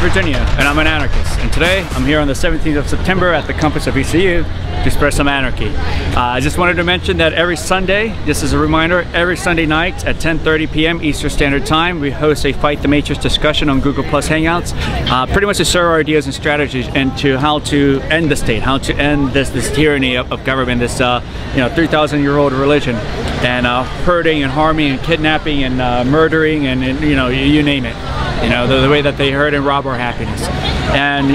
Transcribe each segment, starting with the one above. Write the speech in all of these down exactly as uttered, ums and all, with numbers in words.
Virginia, and I'm an anarchist. And today, I'm here on the seventeenth of September at the campus of E C U to spread some anarchy. Uh, I just wanted to mention that every Sunday, this is a reminder, every Sunday night at ten thirty p m Eastern Standard Time, we host a Fight the Matrix discussion on Google Plus Hangouts, uh, pretty much to share our ideas and strategies into how to end the state, how to end this this tyranny of, of government, this uh, you know three thousand year old religion, and uh, hurting and harming and kidnapping and uh, murdering and, and you know you, you name it. You know, the, the way that they hurt and rob our happiness. And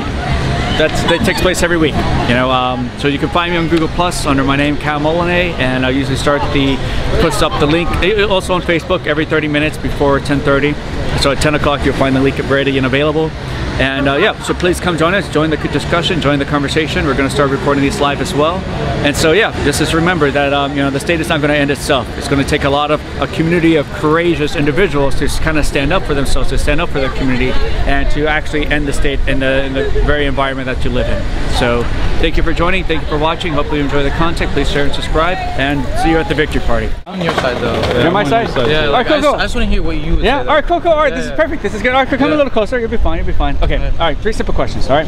that's, that takes place every week. You know, um, so you can find me on Google Plus under my name, Kal Molinet, and I usually start the, puts up the link, also on Facebook every thirty minutes before ten thirty. So at ten o'clock you'll find the link at ready and available. And uh, yeah, so please come join us, join the discussion, join the conversation. We're gonna start recording these live as well. And so yeah, just, just remember that um, you know, the state is not gonna end itself. It's gonna take a lot of, a community of courageous individuals to kind of stand up for themselves, to stand up for their community, and to actually end the state in the, in the very environment that you live in. So thank you for joining, thank you for watching. Hopefully you enjoy the content. Please share and subscribe, and see you at the victory party. I'm on your side though. Yeah, You're my on side? side? Yeah, like, all right, Coco. I, I just wanna hear what you would yeah? say. Yeah, all right, Coco, all right, yeah, this yeah. is perfect. This is good. All right, come yeah. a little closer, you'll be fine, you'll be fine. Okay, all right, three simple questions, all right?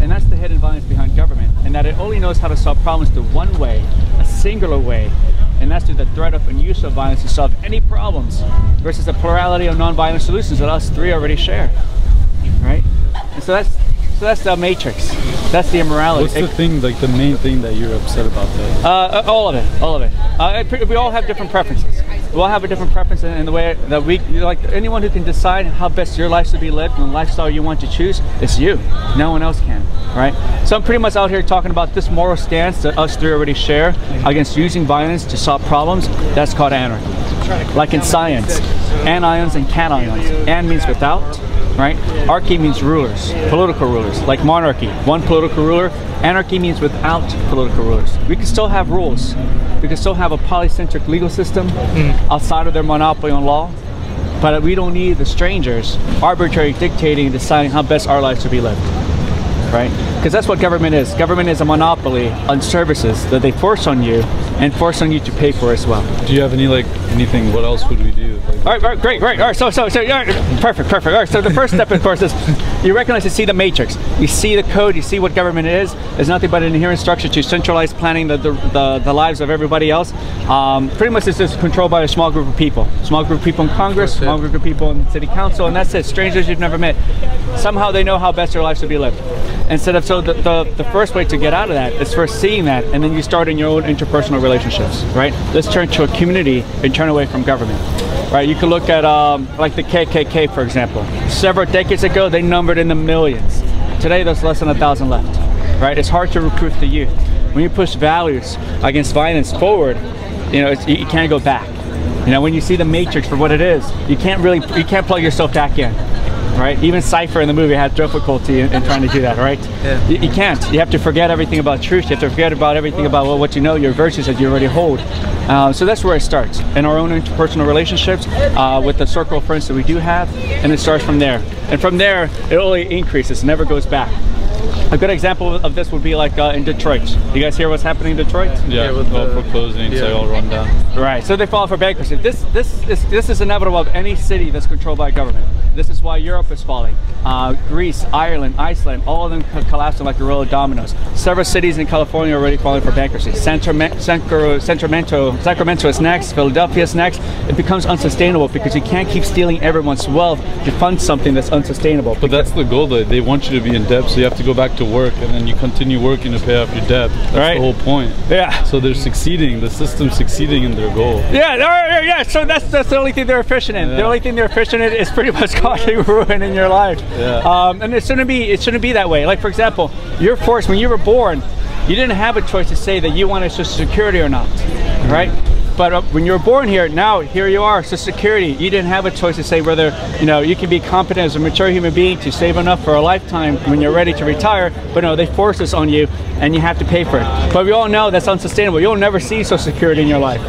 And that's the hidden violence behind government, and that it only knows how to solve problems through one way, a singular way, and that's through the threat of and use of violence to solve any problems, versus the plurality of non-violent solutions that us three already share, right? And so that's, so that's the matrix, that's the immorality. What's the thing, like the main thing that you're upset about that? Uh, all of it, all of it. Uh, we all have different preferences. We all have a different preference in the way that we, like anyone who can decide how best your life should be lived and the lifestyle you want to choose, it's you. No one else can, right? So I'm pretty much out here talking about this moral stance that us three already share against using violence to solve problems. That's called anarchy. Like in science, anions and cations. An means without, right? Archy means rulers, political rulers, like monarchy, one political ruler. Anarchy means without political rulers. We can still have rules. We can still have a polycentric legal system outside of their monopoly on law, but we don't need the strangers arbitrarily dictating and deciding how best our lives should be lived, right? Because that's what government is. Government is a monopoly on services that they force on you and force on you to pay for as well. Do you have any, like, anything, what else would we do? Like, all right, all right, great, great, all right, so, so, so, all right, perfect, perfect. All right, so the first step, of course, is you recognize, you see the matrix. You see the code, you see what government is. It's nothing but an inherent structure to centralize planning the, the, the, the lives of everybody else. Um, pretty much it's just controlled by a small group of people. Small group of people in Congress, small group of people in city council, and that's it, strangers you've never met. Somehow they know how best their lives should be lived. Instead of, so the, the, the first way to get out of that is first seeing that, and then you start in your own interpersonal relationships, right? Let's turn to a community and turn away from government, right? You can look at um, like the K K K, for example. Several decades ago, they numbered in the millions. Today, there's less than a thousand left, right? It's hard to recruit the youth. When you push values against violence forward, you know, it's, you can't go back. You know, when you see the matrix for what it is, you can't really, you can't plug yourself back in. Right? Even Cypher in the movie had difficulty in, in trying to do that, right? Yeah. You, you can't. You have to forget everything about truth. You have to forget about everything about well, what you know, your virtues that you already hold. Uh, so that's where it starts. In our own interpersonal relationships, uh, with the circle of friends that we do have, and it starts from there. And from there, it only increases, it never goes back. A good example of this would be like uh, in Detroit. You guys hear what's happening in Detroit? Yeah, yeah with all foreclosing, yeah. so all run down. Right, so they file for bankruptcy. This, this, is, this is inevitable of any city that's controlled by government. This is why Europe is falling. Uh, Greece, Ireland, Iceland, all of them collapsing like a roll of dominoes. Several cities in California are already falling for bankruptcy. Sacramento, Sacramento, Sacramento is next, Philadelphia is next. It becomes unsustainable because you can't keep stealing everyone's wealth to fund something that's unsustainable. But that's the goal, though. They want you to be in debt, so you have to go back to work, and then you continue working to pay off your debt. That's right. The whole point. Yeah. So they're succeeding. The system's succeeding in their goal. Yeah. Yeah. So that's that's the only thing they're efficient in. Yeah. The only thing they're efficient in is pretty much causing ruin in your life. Yeah. Um, and it shouldn't be. It shouldn't be that way. Like for example, you're forced when you were born, you didn't have a choice to say that you wanted Social Security or not, right? But uh, when you were born here, now here you are, Social Security. You didn't have a choice to say whether, you know, you can be competent as a mature human being to save enough for a lifetime when you're ready to retire, but no, they force this on you and you have to pay for it. But we all know that's unsustainable. You'll never see Social Security in your life.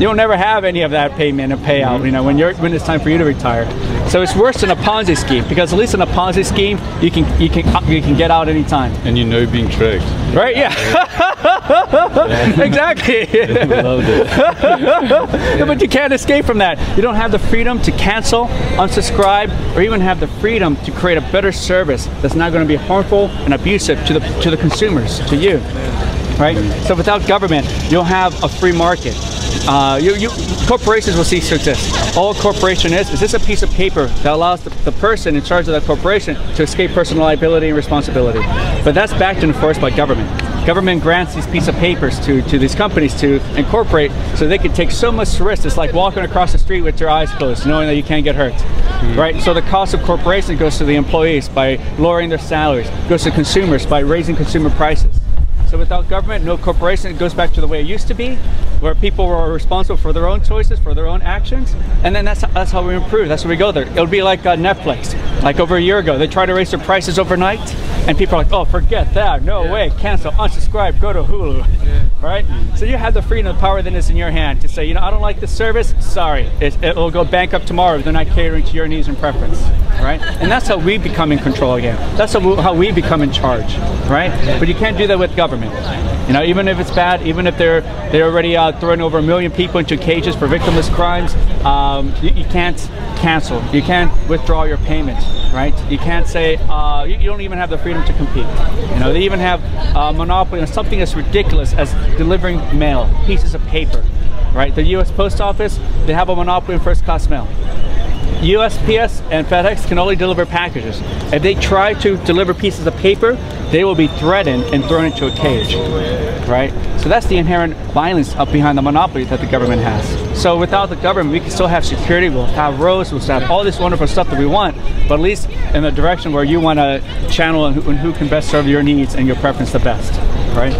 You'll never have any of that payment and payout, you know, when, you're, when it's time for you to retire. So it's worse than a Ponzi scheme, because at least in a Ponzi scheme, you can you can you can get out anytime. And you know being tricked. Right? Yeah. yeah. Exactly. I loved it. yeah. But you can't escape from that. You don't have the freedom to cancel, unsubscribe, or even have the freedom to create a better service that's not going to be harmful and abusive to the to the consumers, to you. Right? So without government, you'll have a free market. Uh, you, you, corporations will cease to exist. All corporation is is this a piece of paper that allows the, the person in charge of that corporation to escape personal liability and responsibility. But that's backed and enforced by government. Government grants these piece of papers to, to these companies to incorporate, so they can take so much risk. It's like walking across the street with your eyes closed, knowing that you can't get hurt. Mm-hmm. Right? So the cost of corporation goes to the employees by lowering their salaries, goes to consumers by raising consumer prices. So without government, no corporation. It goes back to the way it used to be, where people were responsible for their own choices, for their own actions, and then that's that's how we improve. That's where we go there. It'll be like uh, Netflix. Like over a year ago, they tried to raise their prices overnight, and people are like, "Oh, forget that! No yeah. way! Cancel, unsubscribe, go to Hulu." Yeah. Right? So you have the freedom, the power that is in your hand to say, "You know, I don't like this service. Sorry, it, it'll go bankrupt tomorrow if they're not catering to your needs and preference." Right? And that's how we become in control again. That's how we become in charge. Right? But you can't do that with government. You know, even if it's bad, even if they're they're already uh, throwing over a million people into cages for victimless crimes, um, you, you can't cancel. You can't withdraw your payment, right? You can't say uh, you, you don't even have the freedom to compete. You know, they even have a monopoly on something as ridiculous as delivering mail, pieces of paper, right? The U S Post Office, they have a monopoly on first-class mail. U S P S and FedEx can only deliver packages. If they try to deliver pieces of paper, they will be threatened and thrown into a cage, right? So that's the inherent violence up behind the monopoly that the government has. So without the government, we can still have security, we'll have roads, we'll have all this wonderful stuff that we want, but at least in the direction where you want to channel and who, and who can best serve your needs and your preference the best, right?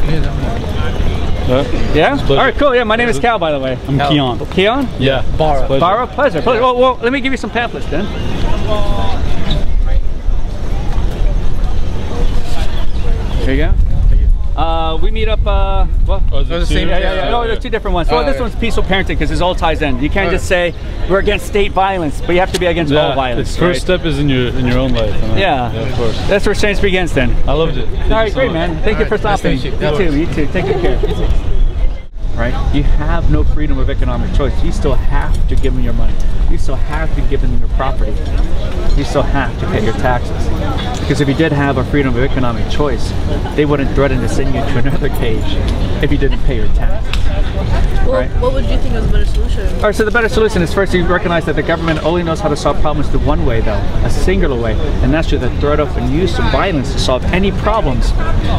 Uh, yeah? All right, cool. Yeah, my name is Kal, by the way. I'm Keon. Keon? Yeah. Barra. Pleasure. Barra, pleasure. pleasure. Well, well, let me give you some pamphlets then. Here you go. Uh, we meet up, uh, what? Oh, the same? Yeah, yeah, yeah. No, there's two different ones. Well, this one's peaceful parenting because it all ties in. You can't just say we're against state violence, but you have to be against yeah, all violence. The first right? step is in your in your own life. Right? Yeah. Yeah, of course. That's where change begins then. I loved it. Thank all right, so great much. man. Thank all you right. for stopping. Nice you. you too, you too. Take good care. Right? You have no freedom of economic choice. You still have to give them your money. You still have to give them your property. You still have to pay your taxes. Because if you did have a freedom of economic choice, they wouldn't threaten to send you to another cage if you didn't pay your taxes. Well, right? What would you think was the better solution? All right, so the better solution is first you recognize that the government only knows how to solve problems through one way though, a singular way, and that's through the threat of and use of violence to solve any problems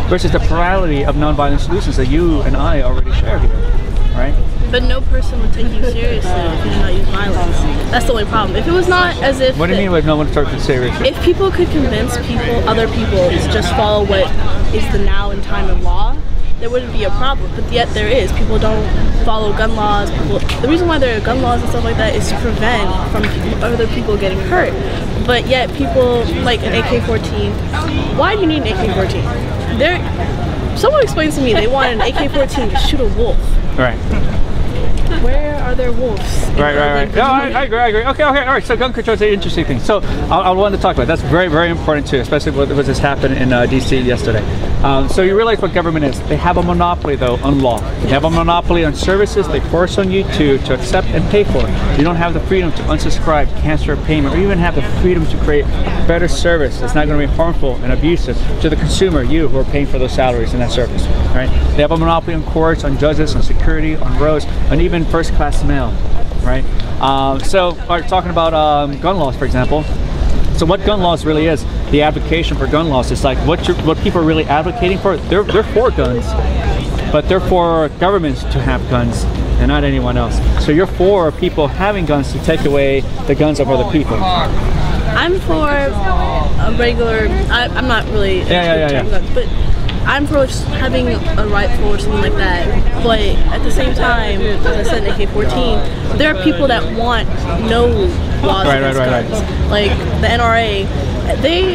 versus the plurality of non-violent solutions that you and I already share here, right? But no person would take you seriously if you did not use violence. That's the only problem. If it was not as if... What do you mean with no one would take you seriously? If people could convince people, other people, to just follow what is the now and time of law, there wouldn't be a problem, but yet there is. People don't follow gun laws. People, the reason why there are gun laws and stuff like that is to prevent from other people getting hurt. But yet people, like an A K fourteen, why do you need an A K fourteen? There, someone explains to me they want an A K fourteen to shoot a wolf. Right. Where are there wolves? Right, right, right. No, I, I agree, I agree. Okay, okay, all right. So gun control is an interesting thing. So I wanted to talk about it. That's very, very important too, especially what was just happened in uh, D C yesterday. Um, so you realize what government is. They have a monopoly though on law. They have a monopoly on services they force on you to, to accept and pay for it. You don't have the freedom to unsubscribe, cancel a payment, or even have the freedom to create a better service that's not going to be harmful and abusive to the consumer, you who are paying for those salaries and that service, right? They have a monopoly on courts, on judges, on security, on roads, and even first-class mail, right? Um, so, we're talking about um, gun laws, for example. So what gun laws really is, the advocation for gun laws, it's like what, you're, what people are really advocating for, they're, they're for guns, but they're for governments to have guns and not anyone else. So you're for people having guns to take away the guns of other people. I'm for a regular, I, I'm not really, yeah, yeah, yeah, yeah. but I'm for having a rifle or something like that, but at the same time, as I said, A K fourteen, there are people that want no laws right, against right, guns. Right, right. Like the N R A, they,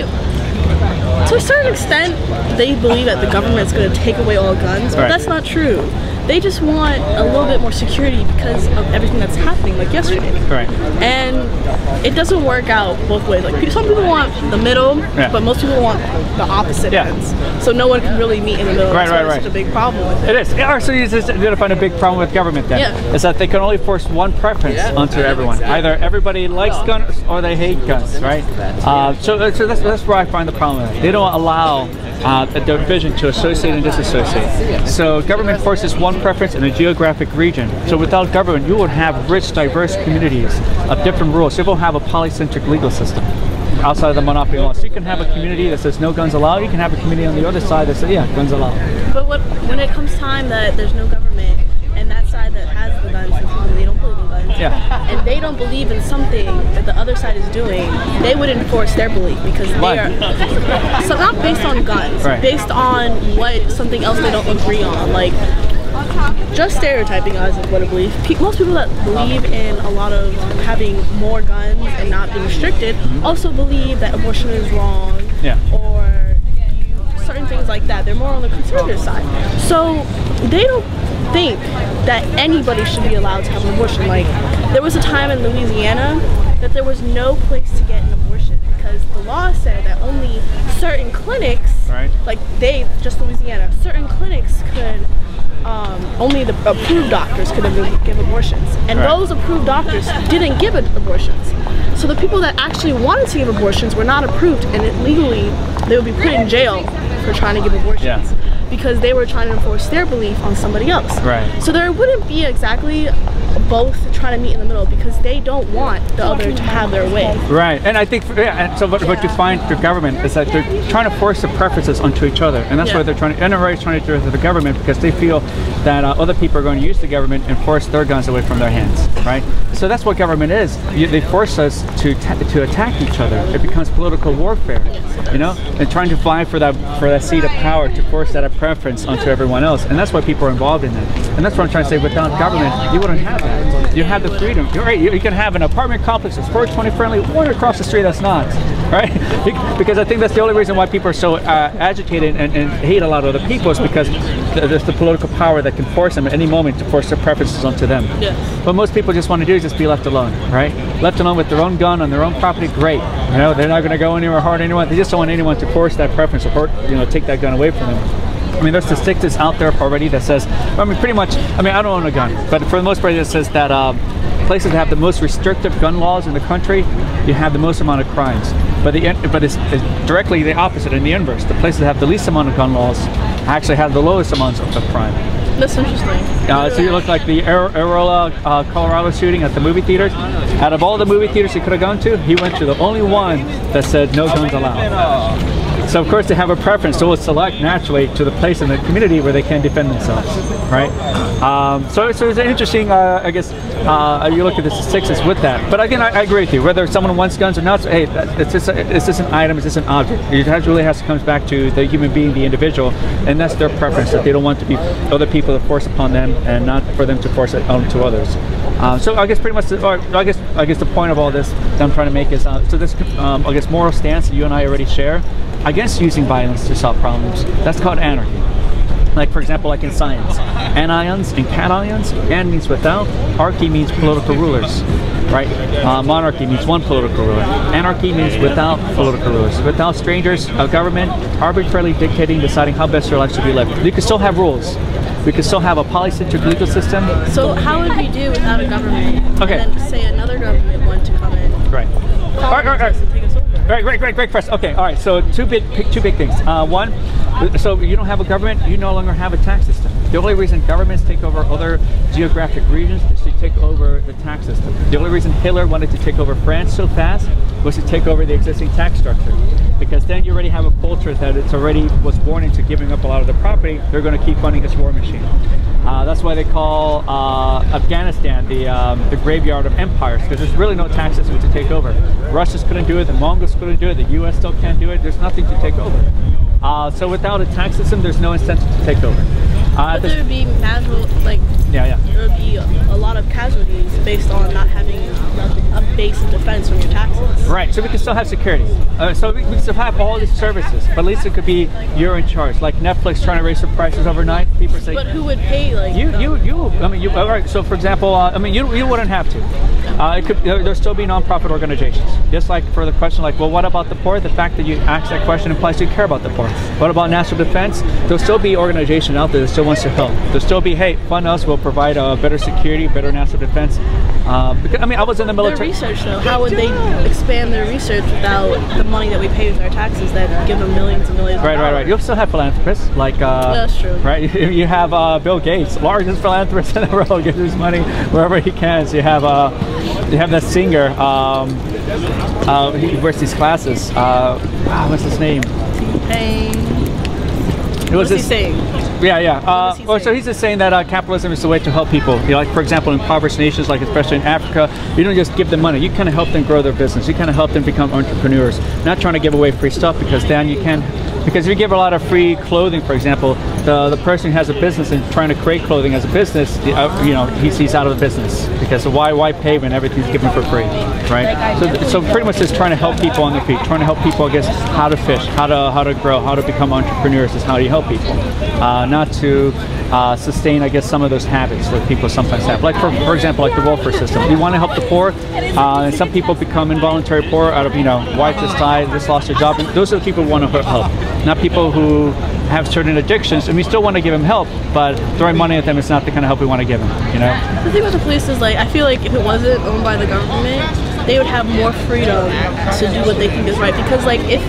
to a certain extent, they believe that the government's going to take away all guns, but right. that's not true. They just want a little bit more security because of everything that's happening, like yesterday. Right. And it doesn't work out both ways. Like some people want the middle, yeah. but most people want the opposite yeah. ends. So no one can really meet in the middle. Right, right, right. It's a big problem with it. It is. Yeah, so you just identified a big problem with government then. Yeah. Is that they can only force one preference yeah. onto yeah, everyone. Exactly. Either everybody likes no. guns or they hate guns, right? Uh, so so that's, that's where I find the problem. They don't allow uh, a division to associate and disassociate. So government forces one preference in a geographic region. So without government, you would have rich, diverse communities of different rules. You will have a polycentric legal system outside of the monopoly law. So you can have a community that says no guns allowed. You can have a community on the other side that says, yeah, guns allowed. But what, when it comes time that there's no government and that side that has the guns, they don't believe in guns, yeah. and they don't believe in something that the other side is doing, they would enforce their belief because they what? are... So not based on guns, right. based on what something else they don't agree on. Like, just stereotyping us is what a belief. Pe most people that believe in a lot of having more guns and not being restricted mm-hmm. also believe that abortion is wrong yeah. or certain things like that. They're more on the conservative side. So they don't think that anybody should be allowed to have an abortion. Like, there was a time in Louisiana that there was no place to get an abortion because the law said that only certain clinics, right. like they, just Louisiana, certain clinics could Um, only the approved doctors could give abortions, and right. those approved doctors didn't give abortions. So the people that actually wanted to give abortions were not approved, and it legally they would be put in jail for trying to give abortions yeah. because they were trying to enforce their belief on somebody else. Right. So there wouldn't be exactly both trying to meet in the middle because they don't want the other to have their way. Right. And I think yeah, and so what, what you find through government is that they're trying to force the preferences onto each other, and that's yeah. why they're trying to and they're trying to do it with the government because they feel that uh, other people are going to use the government and force their guns away from their hands, right? So that's what government is. You, they force us to to attack each other. It becomes political warfare, you know, and trying to vie for that for that seat of power to force that a preference onto everyone else. And that's why people are involved in that. And that's what I'm trying to say. Without government, you wouldn't have that. You have the freedom. You're right. You, you can have an apartment complex that's four twenty friendly, or across the street that's not, right? Because I think that's the only reason why people are so uh, agitated and, and hate a lot of other people is because there's the political power that can force them at any moment to force their preferences onto them. Yes. What most people just want to do is just be left alone, right? Left alone with their own gun on their own property, great. You know, they're not going to go anywhere, hurt anyone. They just don't want anyone to force that preference or hurt, you know, take that gun away from them. I mean, there's the statistics out there already that says, I mean, pretty much, I mean, I don't own a gun, but for the most part, it says that um, places that have the most restrictive gun laws in the country, you have the most amount of crimes. But the but it's, it's directly the opposite and the inverse. The places that have the least amount of gun laws actually have the lowest amounts of crime. That's interesting. Uh, so you look like the Arola, uh, Colorado shooting at the movie theaters. Out of all the movie theaters he could have gone to, he went to the only one that said no guns allowed. So of course they have a preference, so we'll select naturally to the place in the community where they can defend themselves, right? Um, so, so it's an interesting, uh, I guess, uh, you look at the statistics with that. But again, I, I agree with you. Whether someone wants guns or not, so, hey, it's just, a, it's just an item, it's just an object. It really has to come back to the human being, the individual, and that's their preference, that they don't want to be other people to force upon them and not for them to force it onto others. Uh, so I guess pretty much, the, or I guess, I guess the point of all this that I'm trying to make is, uh, so this, um, I guess, moral stance that you and I already share, against using violence to solve problems. That's called anarchy. Like, for example, like in science, anions and cations, an means without, archy means political rulers, right? Uh, monarchy means one political ruler. Anarchy means without political rulers, without strangers, a government arbitrarily dictating, deciding how best your life should be lived. You can still have rules. We can still have a polycentric legal system. So how would we do without a government? Okay. And then say another government wanted to come in. Right. All right, all right, all right. Right, great, great, great question. Okay, all right. So two big, two big things. Uh, one, so you don't have a government, you no longer have a tax system. The only reason governments take over other geographic regions is to take over the tax system. The only reason Hitler wanted to take over France so fast was to take over the existing tax structure, because then you already have a culture that it's already was born into giving up a lot of the property. They're going to keep funding this war machine. Uh, that's why they call uh, Afghanistan the um, the graveyard of empires, because there's really no tax system to take over. Russians couldn't do it, the Mongols couldn't do it, the U S still can't do it. There's nothing to take over. Uh, so without a tax system, there's no incentive to take over. Uh, but there would be casual, like yeah, yeah. There would be a, a lot of casualties based on not having a base of defense from your taxes. Right. So we can still have security. Uh, so we, we can still have all these services, but at least it could be you're in charge. Like Netflix trying to raise their prices overnight. People say. But who would pay? Like you, you, you. I mean, you. All right. So for example, uh, I mean, you, you wouldn't have to. Uh, it could. There'll still be nonprofit organizations. Just like for the question, like, well, what about the poor? The fact that you ask that question implies you care about the poor. What about national defense? There'll still be organization out there that still wants to help. There'll still be, hey, fund us. We'll provide uh, better security, better national defense. Uh, because, I mean, I was in the military. Their research, though. How would they expand their research without the money that we pay with our taxes that give them millions and millions? Right, of right, right. You'll still have philanthropists, like uh, that's true. Right, you have uh, Bill Gates, largest philanthropist in the world, gives his money wherever he can. So you have uh, you have that singer. Um, uh, he wears these glasses. Uh, wow, what's his name? Hey. It was What's this, he saying? Yeah, yeah. Uh, he well, so he's just saying that uh, capitalism is the way to help people. You know, like, for example, impoverished nations, like especially in Africa, you don't just give them money. You kind of help them grow their business. You kind of help them become entrepreneurs. Not trying to give away free stuff, because then you can. Because if you give a lot of free clothing, for example, the, the person who has a business and trying to create clothing as a business, the, uh, you know, he's, he's out of the business. Because why why pay when everything's given for free, right? So, so pretty much just trying to help people on their feet, trying to help people, I guess, how to fish, how to how to grow, how to become entrepreneurs is how you help people. Uh, not to uh, sustain, I guess, some of those habits that people sometimes have. Like, for, for example, like the welfare system. You want to help the poor, uh, and some people become involuntary poor out of, you know, wife just died, just lost their job. And those are the people who want to help. Not people who have certain addictions, and we still want to give them help, but throwing money at them is not the kind of help we want to give them, you know? The thing with the police is, like, I feel like if it wasn't owned by the government, they would have more freedom to do what they think is right. Because, like, if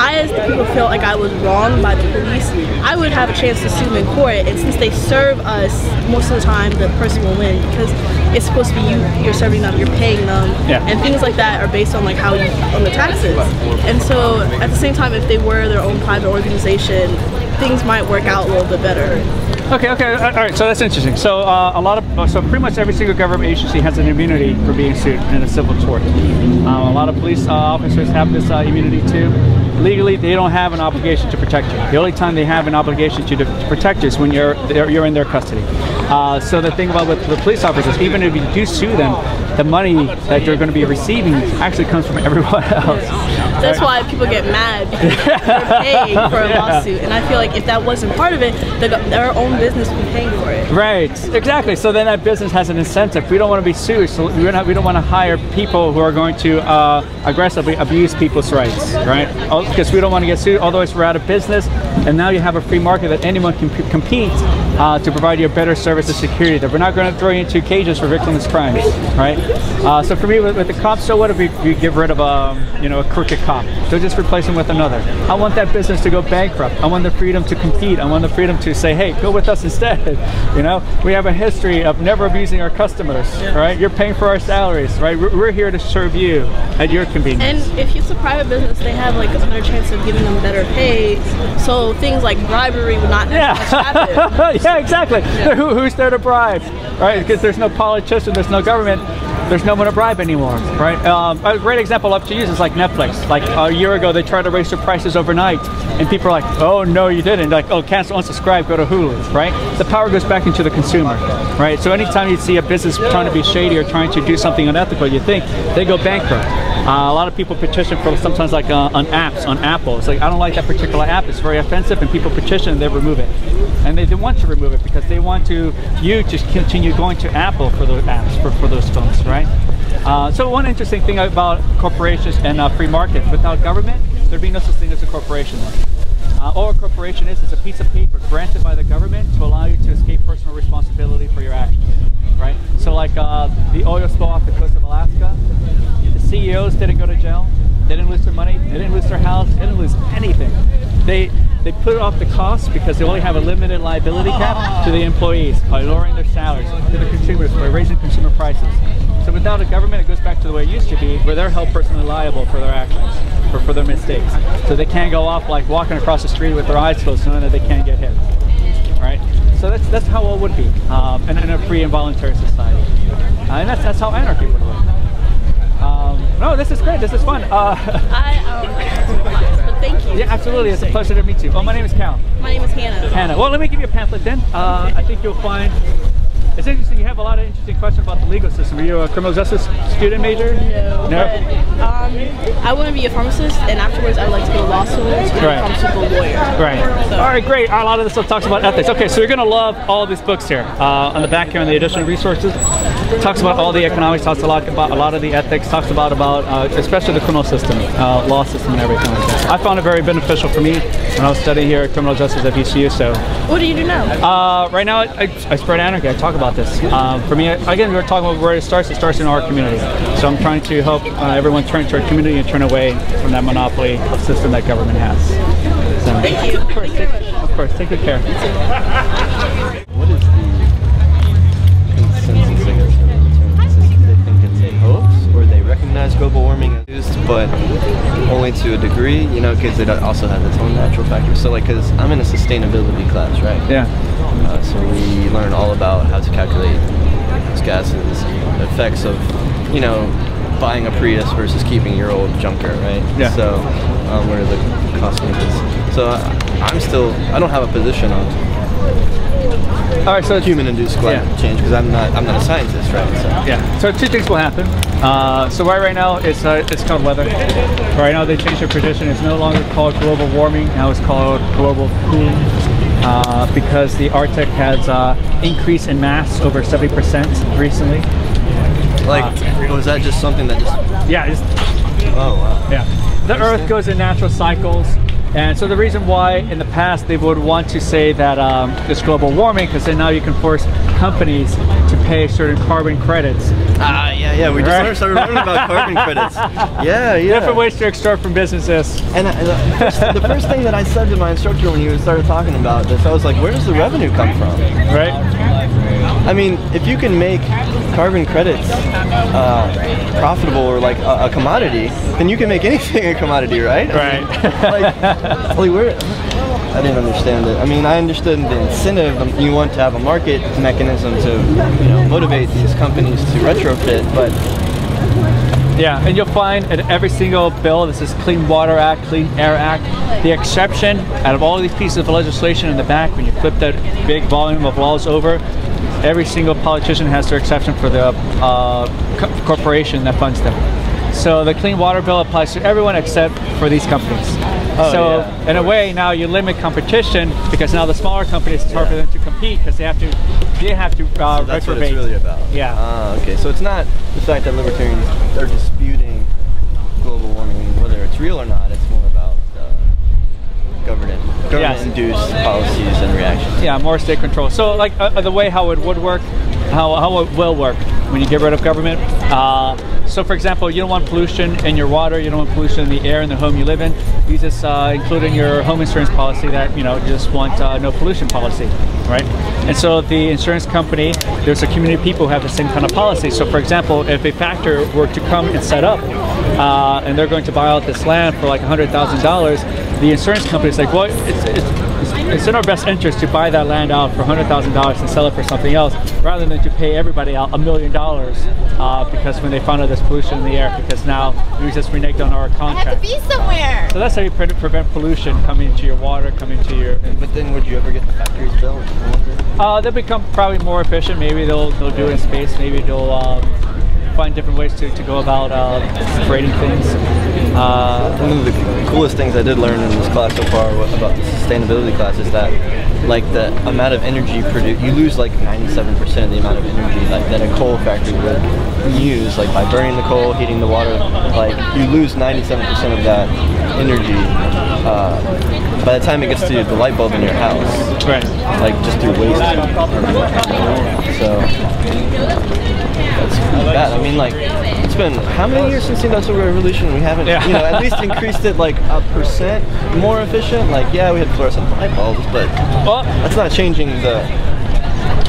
I, as the people, felt like I was wronged by the police, I would have a chance to sue them in court, and since they serve us, most of the time the person will win, because it's supposed to be you, you're serving them, you're paying them, yeah. And things like that are based on, like, how you, on the taxes. And so, at the same time, if they were their own private organization, things might work out a little bit better. Okay, okay, all right, so that's interesting. So uh, a lot of, so pretty much every single government agency has an immunity for being sued in a civil tort. Um, a lot of police uh, officers have this uh, immunity too. Legally, they don't have an obligation to protect you. The only time they have an obligation to, to protect you is when you're you're in their custody. Uh, so the thing about with the police officers, even if you do sue them, the money that you're going to be receiving actually comes from everyone else. That's right. Why people get mad, because they're paying for a yeah. lawsuit. And I feel like if that wasn't part of it, the, their own business would be paying for it. Right, exactly. So then that business has an incentive. We don't want to be sued, so we don't, we don't want to hire people who are going to uh, aggressively abuse people's rights, right? Because we don't want to get sued, otherwise we're out of business. And now you have a free market that anyone can compete uh, to provide you a better service of security, that we're not going to throw you into cages for victimless crimes, right? Uh, so for me, with, with the cops, so what if we, we give rid of a, you know, a crooked cop? They'll just replace him with another. I want that business to go bankrupt. I want the freedom to compete. I want the freedom to say, hey, go with us instead. You know, we have a history of never abusing our customers, right? You're paying for our salaries, right? We're, we're here to serve you at your convenience. And if it's a private business, they have like a better chance of giving them better pay. So things like bribery would not yeah. happen. Yeah, exactly. Yeah. Who, who's there to bribe, right? Because there's no politician, there's no government. There's no one to bribe anymore, right? Um, a great example up to use is like Netflix. Like a year ago, they tried to raise their prices overnight, and people are like, "Oh no, you didn't!" Like, "Oh, cancel, unsubscribe, go to Hulu," right? The power goes back into the consumer, right? So anytime you see a business trying to be shady or trying to do something unethical, you think they go bankrupt. Uh, a lot of people petition for sometimes like uh, on apps, on Apple. It's like, I don't like that particular app; it's very offensive, and people petition and they remove it. And they didn't want to remove it because they want to you to continue going to Apple for those apps, for, for those phones, right? Uh, so one interesting thing about corporations and uh, free market, without government, there'd be no such thing as a corporation. Uh, all a corporation is is a piece of paper granted by the government to allow you to escape personal responsibility for your actions, right? So like uh, the oil spill off the coast of Alaska, the C E Os didn't go to jail, they didn't lose their money, they didn't lose their house, they didn't lose anything. They They put off the cost because they only have a limited liability cap to the employees by lowering their salaries, to the consumers by raising consumer prices. So without a government, it goes back to the way it used to be, where they're held personally liable for their actions, for, for their mistakes. So they can't go off like walking across the street with their eyes closed knowing that they can't get hit, right? So that's that's how it would be um, in, in a free and voluntary society. Uh, and that's, that's how anarchy would work. Um, no, this is great. This is fun. Uh, I, um, Thank you. Yeah, absolutely. It's a pleasure to meet you. Oh, my name is Kal. My name is Hannah. Hannah. Well, let me give you a pamphlet then. Uh, I think you'll find it's interesting. You have a lot of interesting questions about the legal system. Are you a criminal justice student major? No. No? But, um, I want to be a pharmacist, and afterwards I'd like to go to law school and become right. a lawyer. Right. So. All right, great. A lot of this stuff talks about ethics. Okay, so you're going to love all these books here. Uh, on the back here, on the additional resources, talks about all the economics, talks a lot about a lot of the ethics, talks about, about uh, especially the criminal system, uh, law system, and everything like that. I found it very beneficial for me when I was studying here at criminal justice at E C U. So. What do you do now? Uh, right now, I, I spread anarchy. I talk about about this. Um, for me, again, we were talking about where it starts. It starts in our community. So I'm trying to help uh, everyone turn to our community and turn away from that monopoly system that government has. So, thank you. Of course, take, of course, take good care. What is the consensus, I guess, on the system? They think it's in hopes, or they recognize global warming as used, but only to a degree, you know, because it also has its own natural factors. So, like, because I'm in a sustainability class, right? Yeah. Uh, so we learn all about how to calculate those gases, the effects of, you know, buying a Prius versus keeping your old junker, right? Yeah. So um, what are the cost benefits? So I, I'm still, I don't have a position on All right, so human-induced climate yeah. change, because I'm not, I'm not a scientist, right? So. Yeah. So two things will happen. Uh, so right, right now it's uh, it's called weather. Right now they changed their position. It's no longer called global warming. Now it's called global cooling. Uh, because the Arctic has uh, increased in mass over seventy percent recently. Like, uh, was that just something that just? Yeah. It's, oh wow. Yeah. The Earth goes in natural cycles. And so the reason why in the past they would want to say that um, it's global warming, because then now you can force companies to pay certain carbon credits. Ah, uh, yeah, yeah, we right? just started learning about carbon credits. Yeah, yeah. Different ways to extort from businesses. And I, the, first, the first thing that I said to my instructor when he started talking about this, I was like, where does the revenue come from? Right? I mean, if you can make carbon credits uh, profitable or like a, a commodity, then you can make anything a commodity, right? Right. Like, like we're, I didn't understand it. I mean, I understood the incentive. You want to have a market mechanism to, you know, motivate these companies to retrofit, but... Yeah, and you'll find in every single bill, this is Clean Water Act, Clean Air Act, the exception out of all of these pieces of legislation in the back, when you flip that big volume of laws over, every single politician has their exception for the uh, co corporation that funds them. So the Clean Water Bill applies to everyone except for these companies. Oh, so yeah, in a way, now you limit competition, because now the smaller companies, it's hard yeah. for them to compete because they have to, they have to uh, so that's retrobate. What it's really about. Yeah. Ah, okay. So it's not the fact that libertarians are disputing global warming, whether it's real or not. It's more about uh, government, government-induced yes. policies and reactions. Yeah, more state control. So like uh, the way how it would work, how how it will work when you get rid of government. Uh, So for example, you don't want pollution in your water, you don't want pollution in the air in the home you live in. You just uh, include in your home insurance policy that, you know, you just want uh, no pollution policy, right? And so the insurance company, there's a community of people who have the same kind of policy. So for example, if a factor were to come and set up uh, and they're going to buy out this land for like one hundred thousand dollars, the insurance company is like, well, it's, it's it's in our best interest to buy that land out for one hundred thousand dollars and sell it for something else, rather than to pay everybody out a million dollars uh, because when they found out there's pollution in the air, because now we just reneged on our contract. I have to be somewhere. So that's how you pre prevent pollution coming into your water, coming into your... But then would you ever get the factories built? Uh, they'll become probably more efficient. Maybe they'll, they'll do it in space. Maybe they'll um, find different ways to, to go about uh, creating things. Uh, One of the coolest things I did learn in this class so far about the sustainability class is that, like, the amount of energy produced, you lose like ninety-seven percent of the amount of energy like that a coal factory would use, like by burning the coal, heating the water, like you lose ninety-seven percent of that energy uh, by the time it gets to the light bulb in your house, right? Like just through waste. So that's bad. I mean, like, it's been how many years since the Industrial Revolution? We haven't. Yeah. You know, at least increased it like a percent more efficient. Like, yeah, we had fluorescent light bulbs, but well, that's not changing the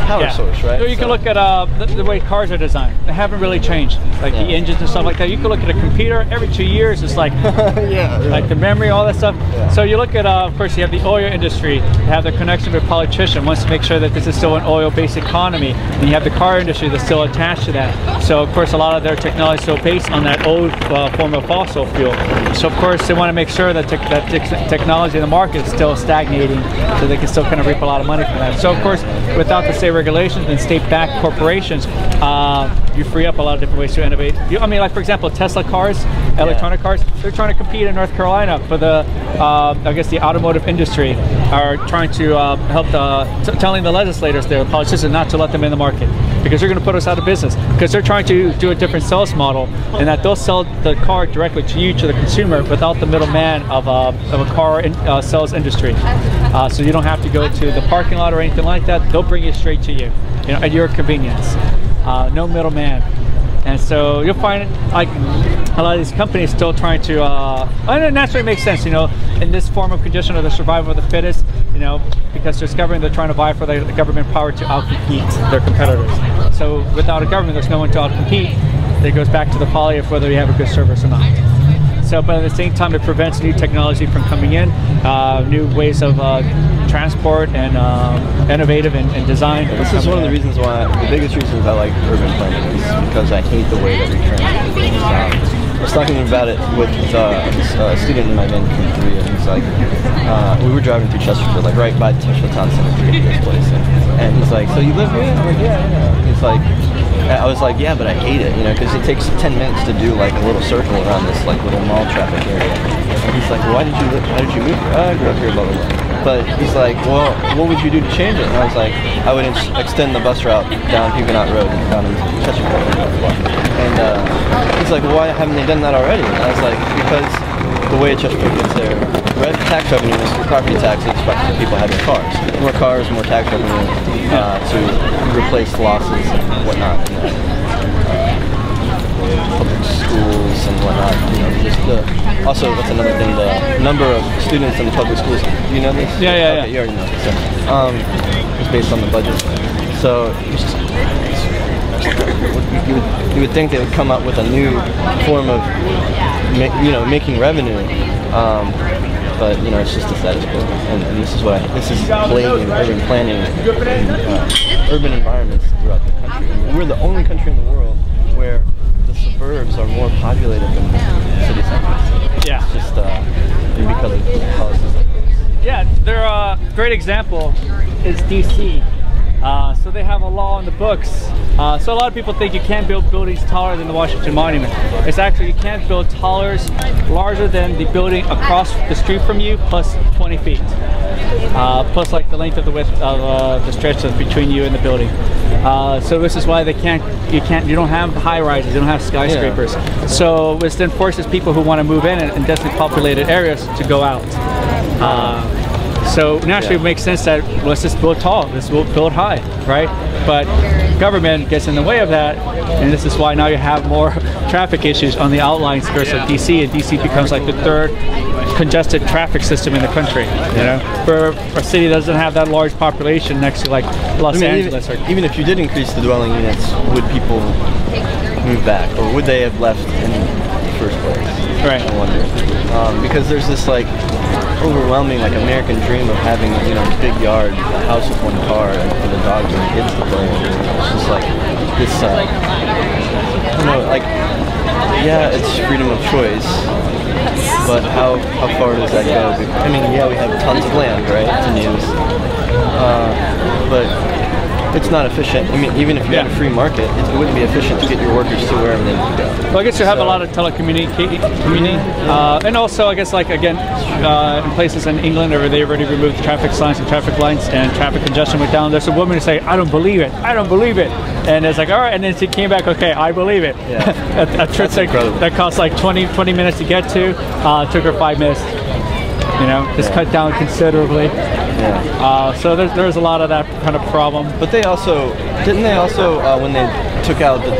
power yeah. source, right? So you so. can look at uh, the, the way cars are designed. They haven't really changed. Like yeah. the engines and stuff like that. You can look at a computer every two years. It's like, yeah, like yeah. the memory, all that stuff. Yeah. So you look at, uh, of course, you have the oil industry. You have the connection with politician wants to make sure that this is still an oil-based economy. And you have the car industry that's still attached to that. So, of course, a lot of their technology is still based on that old uh, form of fossil fuel. So, of course, they want to make sure that, te that te technology in the market is still stagnating so they can still kind of reap a lot of money from that. So, of course, without the state regulations and state-backed corporations, uh, you free up a lot of different ways to innovate. You, I mean, like, for example, Tesla cars, electronic yeah. cars, they're trying to compete in North Carolina for the, uh, I guess, the automotive industry are trying to uh, help the, t telling the legislators, the politicians, not to let them in the market because they're going to put us out of business because they're trying to do a different sales model and that they'll sell the car directly to you, to the consumer, without the middleman of a, of a car in, uh, sales industry. Uh, so you don't have to go to the parking lot or anything like that. They'll bring it straight to you, you know, at your convenience. Uh, no middleman. And so you'll find like a lot of these companies still trying to, uh, and it naturally makes sense, you know, in this form of condition of the survival of the fittest, you know, because they're discovering they're trying to vie for the government power to outcompete their competitors. So without a government, there's no one to outcompete. It goes back to the poly of whether you have a good service or not. So, but at the same time, it prevents new technology from coming in, uh, new ways of uh, transport and um, innovative and, and design. Yeah, this is one of the reasons why, the biggest reasons I like urban planning is because I hate the way that we transport. Um, I was talking about it with uh, a student in my van from Korea. He's like, uh, we were driving through Cheshire, like right by Cheshire Town Center, this place, and, and he's like, so you live here? I'm like, yeah, yeah. He's like. I was like, yeah, but I hate it, you know, because it takes ten minutes to do like a little circle around this like little mall traffic area. And he's like, well, why did you live, why did you move here? Oh, I grew up here, blah, blah, blah. But he's like, well, what would you do to change it? And I was like, I would ex extend the bus route down Huguenot Road and down into Cheshire. And uh, he's like, well, why haven't they done that already? And I was like, because the way Cheshire gets there, red tax revenue is for property tax that's expected people having cars. More cars, more tax revenue uh, to replace losses and whatnot. And, uh, public schools and whatnot. You know, just the, also, that's another thing, the number of students in the public schools. Do you know this? Yeah, yeah, okay, yeah. You already know this. So, um, it's based on the budget. So, it's just, You would, you would think they would come up with a new form of, you know, making revenue, um, but you know, it's just the status quo, and, and this is what I, this is plaguing urban planning, and, uh, urban environments throughout the country. And we're the only country in the world where the suburbs are more populated than the city centers. Yeah, it's just uh, because of policies like this. Yeah, they're a great example is D C Uh, so they have a law in the books. Uh, so a lot of people think you can't build buildings taller than the Washington Monument. It's actually you can't build towers larger than the building across the street from you plus twenty feet. Uh, plus like the length of the width of uh, the stretch that's between you and the building. Uh, so this is why they can't, you can't, you don't have high rises, you don't have skyscrapers. Yeah. So this then forces people who want to move in and densely populated areas to go out. Uh, So naturally, yeah. it makes sense that let's just build tall, let's build high, right? But government gets in the way of that, and this is why now you have more traffic issues on the outlying skirts of D C, and D C becomes like the third congested traffic system in the country. You know, for a city that doesn't have that large population next to like Los I mean, Angeles. Even, or even if you did increase the dwelling units, would people move back, or would they have left in the first place? Right. I wonder, um, because there's this like. overwhelming like American dream of having, you know, a big yard, a house with one car, and for the dogs and the kids to play. It's just like this, uh, I don't know, like, yeah, it's freedom of choice, but how, how far does that go? I mean, yeah, we have tons of land, right, to use, uh, but it's not efficient. I mean, even if you yeah. had a free market, it wouldn't be efficient to get your workers to wherever they would go. Well, I guess you have so. a lot of telecommunicating, uh, and also, I guess, like, again, uh, in places in England where they've already removed the traffic signs and traffic lights and traffic congestion went down, there's a woman who say, I don't believe it, I don't believe it. And it's like, all right, and then she came back, okay, I believe it. Yeah. a, a trip that, that cost like twenty minutes to get to, uh, took her five minutes. You know, just yeah. cut down considerably. Yeah. Uh, so there's, there's a lot of that kind of problem. But they also, didn't they also, uh, when they took out the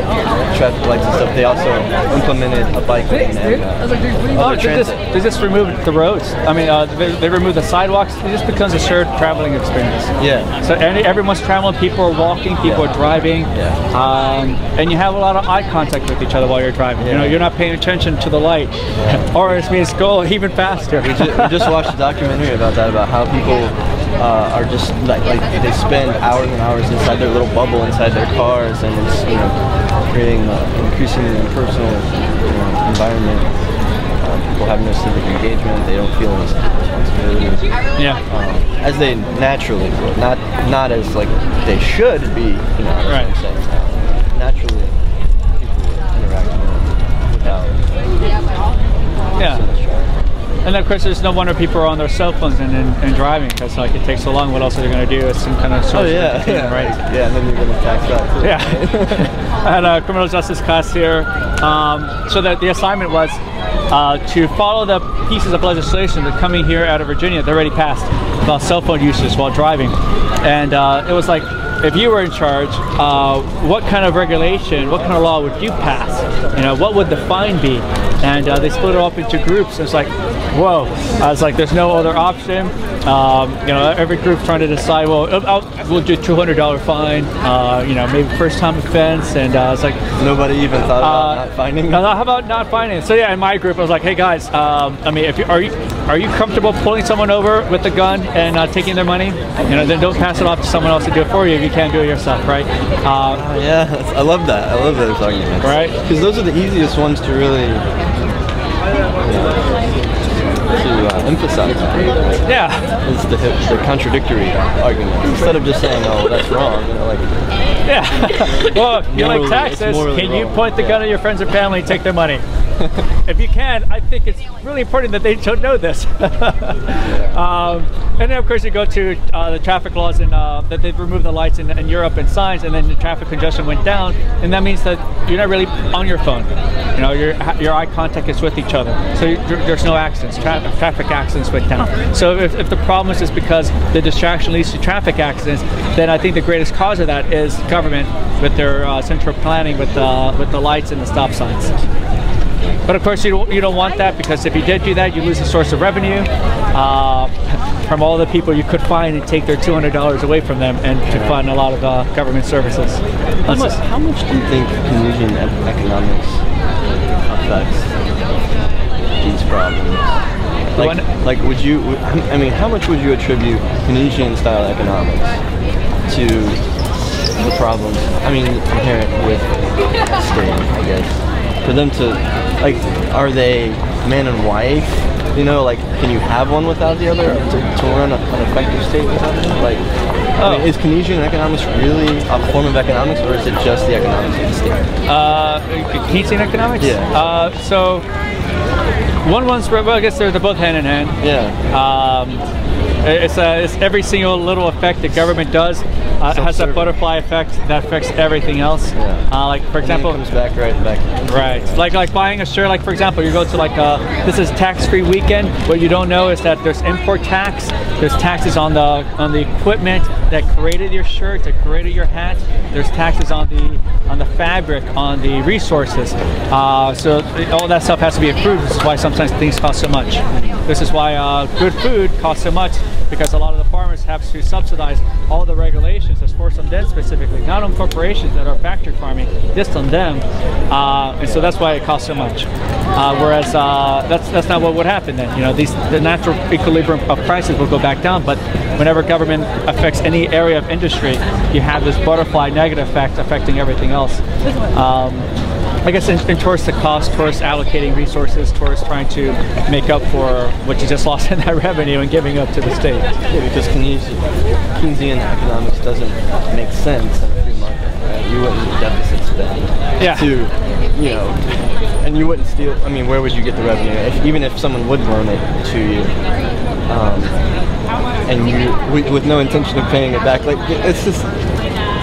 traffic lights and stuff, they also implemented a bike lane. And, uh, oh, did this, they just removed the roads. I mean, uh, they, they removed the sidewalks. It just becomes a shared traveling experience. Yeah. So any, everyone's traveling. People are walking. People yeah. are driving. Yeah. Um, and you have a lot of eye contact with each other while you're driving. Yeah. You know, you're not paying attention to the light. Yeah. Or it means go even faster. We just, we just watched a documentary about that, about how people. Uh, are just like, like they spend hours and hours inside their little bubble inside their cars, and it's, you know, creating an increasingly impersonal, you know, environment. Uh, people have no civic engagement. They don't feel this responsibility. Yeah. Um, as they naturally would, not not as like they should be. You know, right. What I'm saying. Uh, naturally, people interact without. Yeah. So and of course, there's no wonder people are on their cell phones and, and, and driving, because like it takes so long. What else are they going to do? It's some kind of source oh, yeah, of yeah, right? Yeah, and then you're going to tax that. Too. Yeah. I had a criminal justice class here, um, so that the assignment was uh, to follow the pieces of legislation that coming here out of Virginia. They already passed about cell phone usage while driving, and uh, it was like, if you were in charge, uh, what kind of regulation, what kind of law would you pass? You know, what would the fine be? And uh, they split it up into groups. It's like, whoa! I was like, there's no other option. Um, you know, every group trying to decide. Well, I'll, we'll do two hundred dollar fine. Uh, you know, maybe first time offense. And uh, it's like nobody even thought about uh, not fining. How about not fining? So yeah, in my group, I was like, hey guys, um, I mean, if you are you are you comfortable pulling someone over with a gun and uh, taking their money? You know, then don't pass it off to someone else to do it for you. If you can't do it yourself, right? Um, uh, yeah, that's, I love that. I love those arguments. Right? Because those are the easiest ones to really. To uh, emphasize that. Yeah. It's the, hip, the contradictory argument. Instead of just saying, oh, well, that's wrong, you know, like. Yeah. Well, you like taxes, can you wrong. point the yeah. gun at your friends and family and take their money? If you can, I think it's really important that they should know this. um, and then, of course, you go to uh, the traffic laws and uh, that they've removed the lights in, in Europe and signs, and then the traffic congestion went down, and that means that you're not really on your phone. You know, your your eye contact is with each other, so you, there's no accidents. Tra traffic accidents went down. So if, if the problem is just because the distraction leads to traffic accidents, then I think the greatest cause of that is government with their uh, central planning with uh, with the lights and the stop signs. But of course, you don't, you don't want that, because if you did do that, you lose a source of revenue uh, from all the people you could find and take their two hundred dollars away from them and to fund a lot of uh, government services. How much, how much do you think Keynesian economics affects these problems? Like, like, would you? I mean, how much would you attribute Keynesian-style economics to the problems? I mean, inherent with the state, I guess. For them to, like, are they man and wife? You know, like, can you have one without the other? To, to run a, an effective state without the other? Like, oh. I mean, is Keynesian economics really a form of economics, or is it just the economics of the state? Uh, Keynesian economics? Yeah. Uh, so, one one's, well, I guess they're, they're both hand in hand. Yeah. Um, It's, uh, it's every single little effect that government does uh, has that butterfly effect that affects everything else. Yeah. Uh, like for example, it comes back right back. Right. Like like buying a shirt. Like for example, you go to like uh, this is tax-free weekend. What you don't know is that there's import tax. There's taxes on the on the equipment that created your shirt, that created your hat. There's taxes on the on the fabric, on the resources. Uh, so all that stuff has to be approved. This is why sometimes things cost so much. This is why uh, good food costs so much. Because a lot of the farmers have to subsidize all the regulations that's forced on them specifically, not on corporations that are factory farming, just on them, uh, and so that's why it costs so much. Uh, whereas uh, that's that's not what would happen then. You know, these the natural equilibrium of prices will go back down, but whenever government affects any area of industry, you have this butterfly negative effect affecting everything else. Um, I guess in, in towards the cost, towards allocating resources, towards trying to make up for what you just lost in that revenue and giving up to the state. Yeah, because Keynesian, Keynesian economics doesn't make sense in a free market, right? You wouldn't deficit spend yeah. to, you know, and you wouldn't steal, I mean, where would you get the revenue? If, even if someone would loan it to you, um, and you, with no intention of paying it back, like, it's just...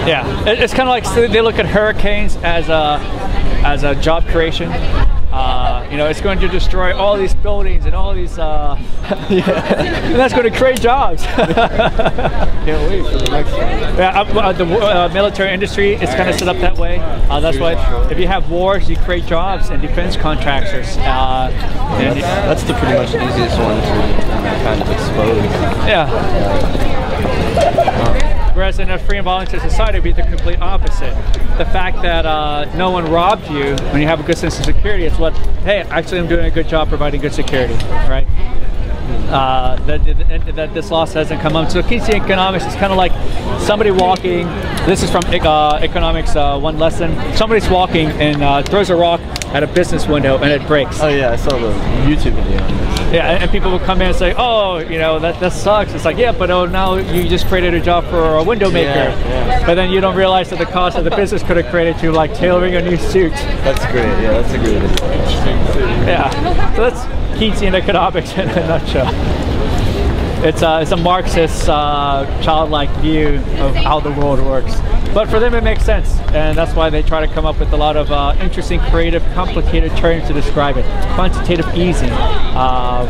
Yeah, it's kind of like, so they look at hurricanes as a... as a job creation. Uh, You know, it's going to destroy all these buildings and all these, uh, and that's going to create jobs. Can't wait for the next one. Yeah, uh, the uh, military industry is kind of set up that way. Uh, that's why if you have wars, you create jobs and defense contractors. Uh, and that's, that's the pretty much the easiest one to kind of expose. Yeah. Whereas in a free and voluntary society, it'd be the complete opposite. The fact that uh, no one robbed you, when you have a good sense of security, it's what, hey, actually I'm doing a good job providing good security, right? Uh, that, that, that this loss hasn't come up. So Keynesian economics is kind of like somebody walking, this is from uh, economics uh, one lesson, somebody's walking and uh, throws a rock at a business window and it breaks. Oh yeah, I saw the YouTube video on this. Yeah, and people will come in and say, oh, you know, that, that sucks. It's like, yeah, but oh, now you just created a job for a window maker. Yeah, yeah. But then you don't realize that the cost of the business could have created you, like tailoring a new suit. That's great, yeah, that's a great idea. Yeah, so that's Keynesian economics in a nutshell. It's a, it's a Marxist uh, childlike view of how the world works. But for them it makes sense, and that's why they try to come up with a lot of uh, interesting, creative, complicated terms to describe it. Quantitative easing, uh,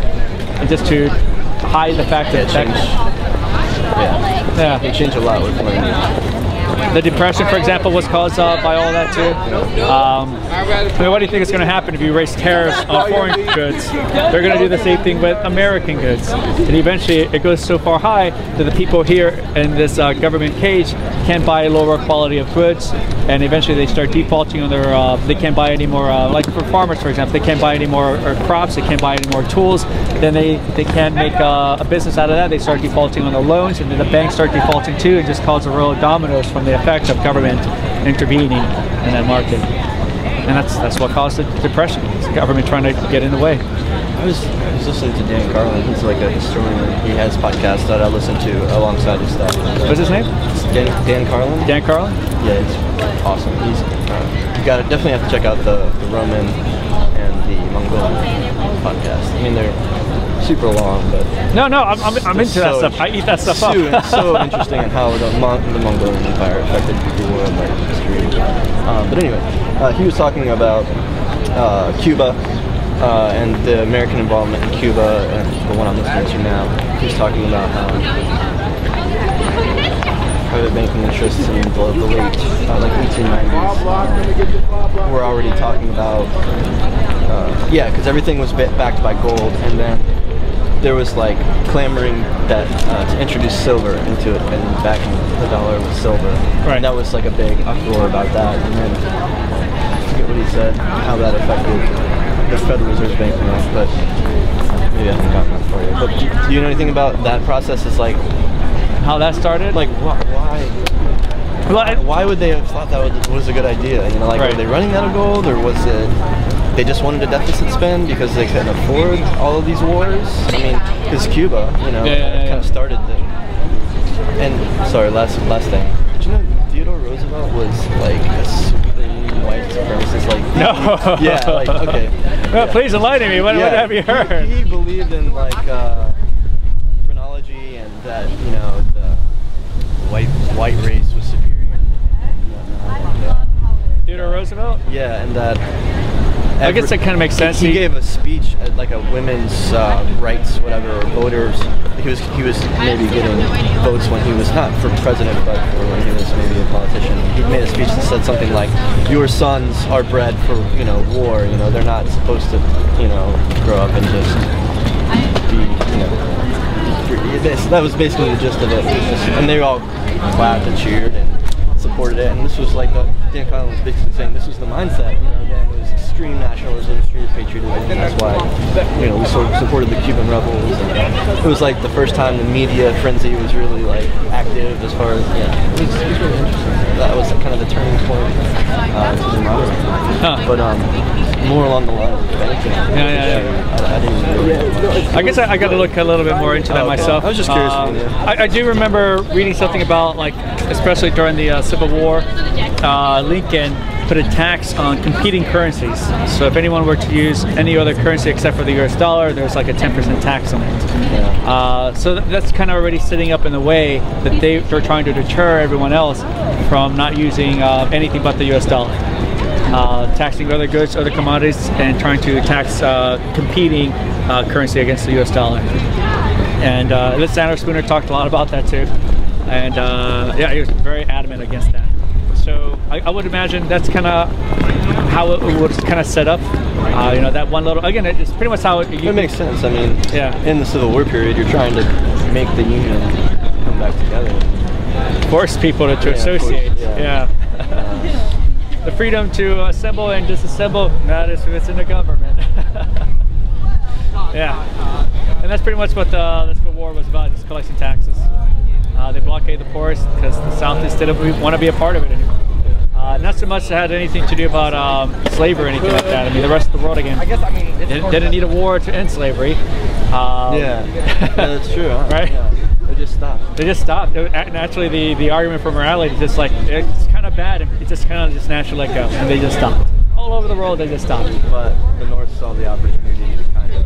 and just to hide the fact that... that yeah, yeah. They change a lot with language. The Depression, for example, was caused uh, by all that too. Um, so what do you think is going to happen if you raise tariffs on foreign goods? They're going to do the same thing with American goods. And eventually it goes so far high that the people here in this uh, government cage can't buy lower quality of goods, and eventually they start defaulting on their, uh, they can't buy any more, uh, like for farmers for example, they can't buy any more or crops, they can't buy any more tools, then they, they can't make uh, a business out of that, they start defaulting on their loans, and then the banks start defaulting too, and just cause a row of dominoes from the effect of government intervening in that market. And that's, that's what caused the Depression, it's the government trying to get in the way. I was, I was listening to Dan Carlin, he's like a historian, he has podcasts that I listen to alongside his stuff. What's his name? It's Dan, Dan Carlin. Dan Carlin? Yeah, it's awesome. He's, uh, you gotta definitely have to check out the, the Roman and the Mongolian podcast. I mean, they're super long, but... No, no, I'm, I'm, I'm into so that stuff. I eat that stuff so, up. So interesting in how the, Mon the Mongolian Empire affected the world and like, history. Uh, but anyway, uh, he was talking about uh, Cuba. Uh, and the American involvement in Cuba, and the one I'm listening to now, he's talking about um, private banking interests in the, the late, uh, like eighteen nineties. Um, we're already talking about, uh, yeah, because everything was backed by gold, and then there was like clamoring that uh, to introduce silver into it, and backing the dollar with silver. Right. And that was like a big uproar about that, and then I forget what he said, how that affected the Federal Reserve Bank now, but maybe I haven't gotten that for you. But do, do you know anything about that process? It's like how that started? Like wh why? Well, I, why would they have thought that was a good idea? You know, like right. Were they running out of gold, or was it they just wanted a deficit spend because they couldn't afford all of these wars? I mean, because Cuba, you know, yeah, yeah, yeah, kind of started the. And sorry, last last thing. Did you know Theodore Roosevelt was like a supreme white supremacist? Like no. He, yeah. Like okay. Well, yeah. Please enlighten me. What, yeah. What have you heard? He, he believed in like uh, phrenology and that you know the white white race was superior. Yeah. Theodore Roosevelt? Yeah, and that. I guess that kind of makes sense. He, he gave a speech at like a women's uh, rights, whatever, or voters. He was he was maybe getting votes when he was not for president, but for when he was maybe a politician. He made a speech that said something like, "Your sons are bred for you know war. You know they're not supposed to you know grow up and just be you know." Be free." That was basically the gist of it. It was just, and they all clapped and cheered and supported it. And this was like the, Dan Carlin was basically saying this was the mindset. You know, Dan was extreme nationalism, extreme patriotism, and that's why you know we sort of supported the Cuban rebels. And it was like the first time the media frenzy was really like active as far as yeah. It was, it was really interesting. That was kind of the turning point uh, to the modern. Huh. But um, more along the lines of banking. Yeah, yeah, yeah. I, I didn't really know. I guess I, I got to look a little bit more into that oh, okay. myself. I was just curious. Um, I, I do remember reading something about like, especially during the uh, Civil War, uh, Lincoln put a tax on competing currencies. So if anyone were to use any other currency except for the U S dollar, there's like a ten percent tax on it. Yeah. Uh, so th that's kind of already sitting up in the way that they, they're trying to deter everyone else from not using uh, anything but the U S dollar. uh, taxing other goods, other commodities, and trying to tax uh, competing uh, currency against the U S dollar. And uh, Lysander Spooner talked a lot about that too. And uh, yeah, he was very adamant against that. So I, I would imagine that's kind of how it was kind of set up. Uh, you know, that one little, again, it's pretty much how it... You, it makes sense. I mean, yeah. In the Civil War period, you're trying to make the Union come back together. Force people to, to yeah, associate. Force, yeah. yeah. Uh, the freedom to assemble and disassemble, that is what's in the government. Yeah. And that's pretty much what the, the Civil War was about, just collecting taxes. Uh, they blockade the ports because the Southeast didn't want to be a part of it anymore. Uh, not so much had anything to do about um, slavery or anything like that. I mean, the rest of the world again. I guess I mean it's didn't, didn't need a war to end slavery. Um, yeah. yeah, that's true. Huh? Right? Yeah. They just stopped. They just stopped. It, and actually, the the argument for morality is just like it's kind of bad. It just kind of just naturally let go, and they just stopped. All over the world, they just stopped. But the North saw the opportunity to kind of.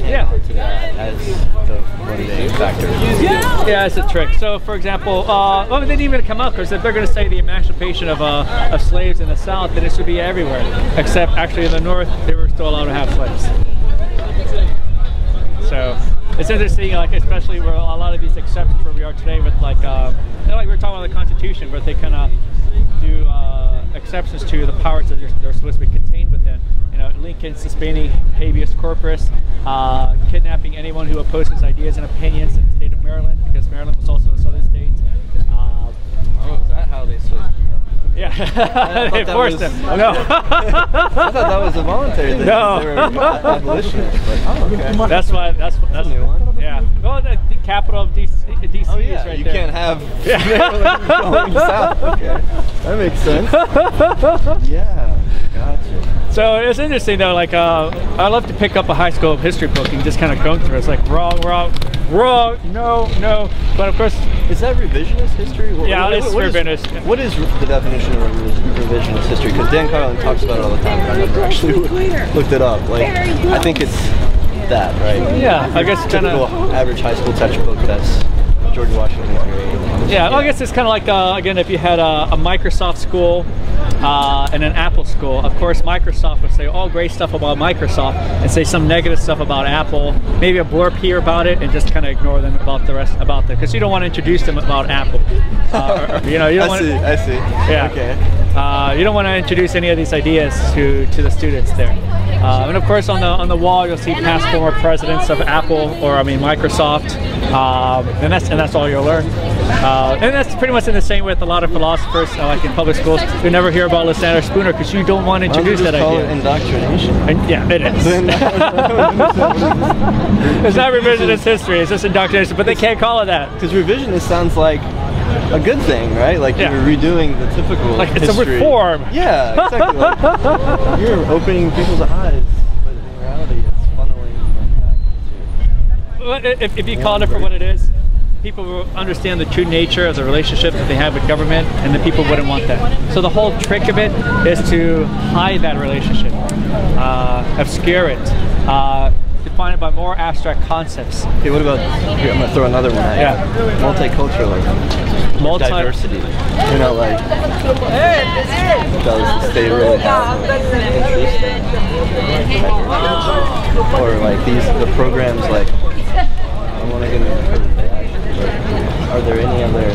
Yeah. To that as the one-day factor. Yeah, it's a trick. So, for example, uh, well, they didn't even come up because if they're going to say the emancipation of, uh, of slaves in the South, then it should be everywhere. Except, actually, in the North, they were still allowed to have slaves. So, it's interesting, like, especially where a lot of these exceptions where we are today with, like, uh, you know, like we were talking about the Constitution, where they kind of do uh, exceptions to the powers that they're supposed to be contained within. You know, Lincoln suspending habeas corpus, uh, kidnapping anyone who opposes ideas and opinions in the state of Maryland, because Maryland was also a southern state. Uh, oh, is that how they switched? Yeah, they forced them. No, I thought that was a voluntary thing. No, they were abolitionists. Oh, okay. That's why. That's that's new one. Yeah. Well, the, the capital of D C Oh, yeah. is right you there. You can't have yeah. Maryland going south. Okay, that makes sense. Yeah. Gotcha. So it's interesting though, like uh, I love to pick up a high school history book and just kind of go through it. It's like wrong, wrong, wrong, no, no. But of course, is that revisionist history? What, yeah, what, it's what, revisionist. What is, what is the definition of revisionist history? Because Dan Carlin talks about it all the time. I never actually looked it up. Like I think it's that, right? Yeah, I guess kind of average high school textbook. That's George Washington. Yeah, well, I guess it's kind of like uh, again, if you had a, a Microsoft school. Uh, and an Apple school. Of course, Microsoft would say all great stuff about Microsoft and say some negative stuff about Apple. Maybe a blurb here about it, and just kind of ignore them about the rest about that because you don't want to introduce them about Apple. Uh, or, you know, you don't. I want see. To, I see. Yeah. Okay. Uh, you don't want to introduce any of these ideas to to the students there. Uh, and of course, on the on the wall, you'll see past former presidents of Apple or I mean Microsoft, um, and that's and that's all you'll learn. Uh, and that's pretty much in the same with a lot of philosophers, uh, like in public schools, who never hear about Lysander Spooner because you don't want to introduce that idea. It's indoctrination. And, yeah, it is. It's not revisionist history, it's just indoctrination, but they can't call it that. Because revisionist sounds like a good thing, right? Like yeah. You're redoing the typical like history. It's a reform. Yeah, exactly. Like, you're opening people's eyes. But in reality, it's funneling back. Well, if, if you yeah, call it for what it is, people will understand the true nature of the relationship that they have with government, and the people wouldn't want that. So the whole trick of it is to hide that relationship, uh, obscure it, uh, define it by more abstract concepts. Okay, what about, here, I'm going to throw another one at you. Yeah. Multiculturalism. Multi diversity. You know, like, does the state really have an interest? Or like these, the programs like, I'm only going to are there any other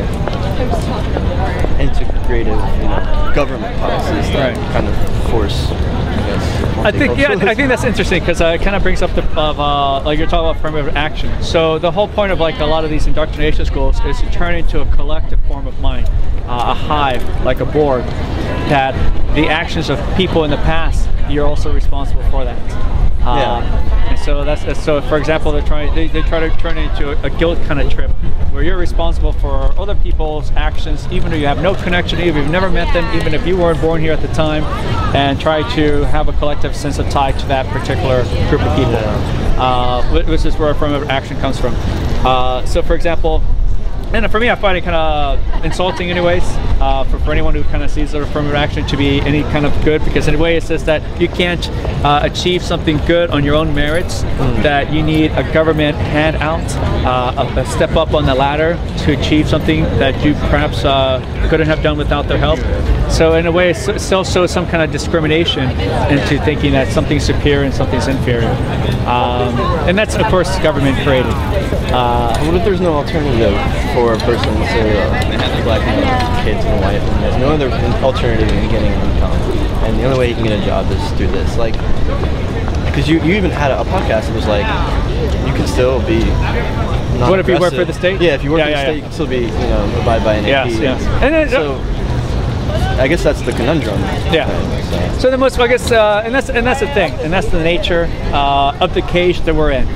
integrative, you know, government policies that right. kind of force? I, I think yeah, I think that's interesting because uh, it kind of brings up the of uh, like you're talking about affirmative action. So the whole point of like a lot of these indoctrination schools is to turn into a collective form of mind, uh, a hive, like a Borg, that the actions of people in the past you're also responsible for that. Uh, yeah. And so that's so. For example, they're trying they, they try to turn it into a, a guilt kind of trip, where you're responsible for other people's actions, even though you have no connection, even if you've never met them, even if you weren't born here at the time, and try to have a collective sense of tie to that particular group of people, uh, which is where affirmative action comes from. Uh, so, for example, and for me, I find it kind of insulting, anyways. uh, for, for anyone who kind of sees the affirmative action to be any kind of good, because in a way it says that you can't uh, achieve something good on your own merits, mm. that you need a government handout, uh, a, a step up on the ladder to achieve something that you perhaps uh, couldn't have done without their help. So in a way, it still shows some kind of discrimination into thinking that something's superior and something's inferior. Um, and that's, of course, government created. Uh, what if there's no alternative for a person, let's say, uh, black and kids and white, and there's no other alternative to getting an income, and the only way you can get a job is through this? Like, because you, you even had a podcast that was like, you can still be... What if you work for the state? Yeah, if you work yeah, for yeah, the state, yeah. you can still be, you know, abide by an yes, A P. Yes. And then, so, I guess that's the conundrum. Yeah. Thing, so. so the most, I guess, uh, and that's and that's the thing, and that's the nature uh, of the cage that we're in,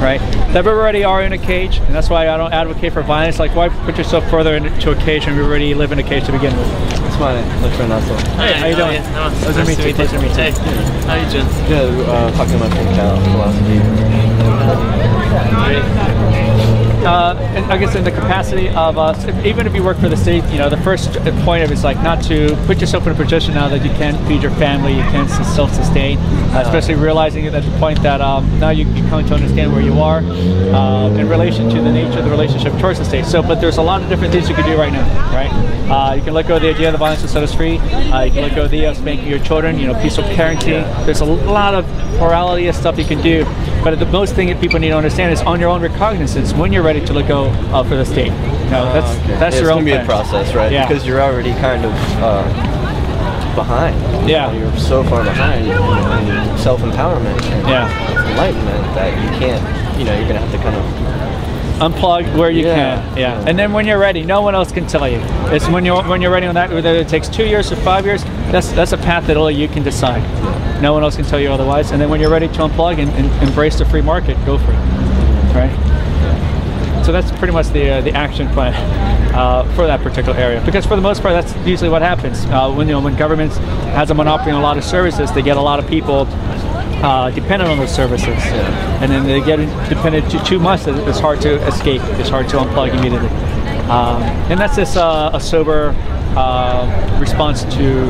right? That we already are in a cage, and that's why I don't advocate for violence. Like, why put yourself further into a cage when we already live in a cage to begin with? That's fine. That's fine. That's all. Hey, how you doing? Nice to meet you. Nice to meet you. How are you doing? Yeah, uh, talking about Kal philosophy. Uh, and I guess in the capacity of us, uh, even if you work for the state, you know, the first point of it is like not to put yourself in a position now that you can't feed your family, you can't self-sustain, uh, especially realizing at the point that um, now you, you come to understand where you are uh, in relation to the nature of the relationship towards the state. So, but there's a lot of different things you can do right now, right? Uh, you can let go of the idea that violence will set us free. Uh, you can let go of the idea of spanking your children, you know, peaceful parenting. There's a lot of plurality of stuff you can do. But the most thing that people need to understand is on your own recognizance when you're ready to let go uh, for the state. No, that's uh, okay. that's yeah, your own. It's gonna be plan. a process, right? Yeah. Because you're already kind of uh, behind. Yeah, you know, you're so far behind in self-empowerment and yeah. enlightenment that you can't. You know, you're gonna have to kind of unplug where you yeah. can. Yeah. yeah, and then when you're ready, no one else can tell you. It's when you're when you're ready on that. Whether it takes two years or five years, that's that's a path that only you can decide. No one else can tell you otherwise. And then when you're ready to unplug and, and embrace the free market, go for it. Right. So that's pretty much the uh, the action plan uh, for that particular area. Because for the most part, that's usually what happens. Uh, when you know, when government has a monopoly on a lot of services, they get a lot of people uh, dependent on those services. Yeah. And then they get dependent to too much that it's hard to escape. It's hard to unplug immediately. Um, and that's just uh, a sober uh, response to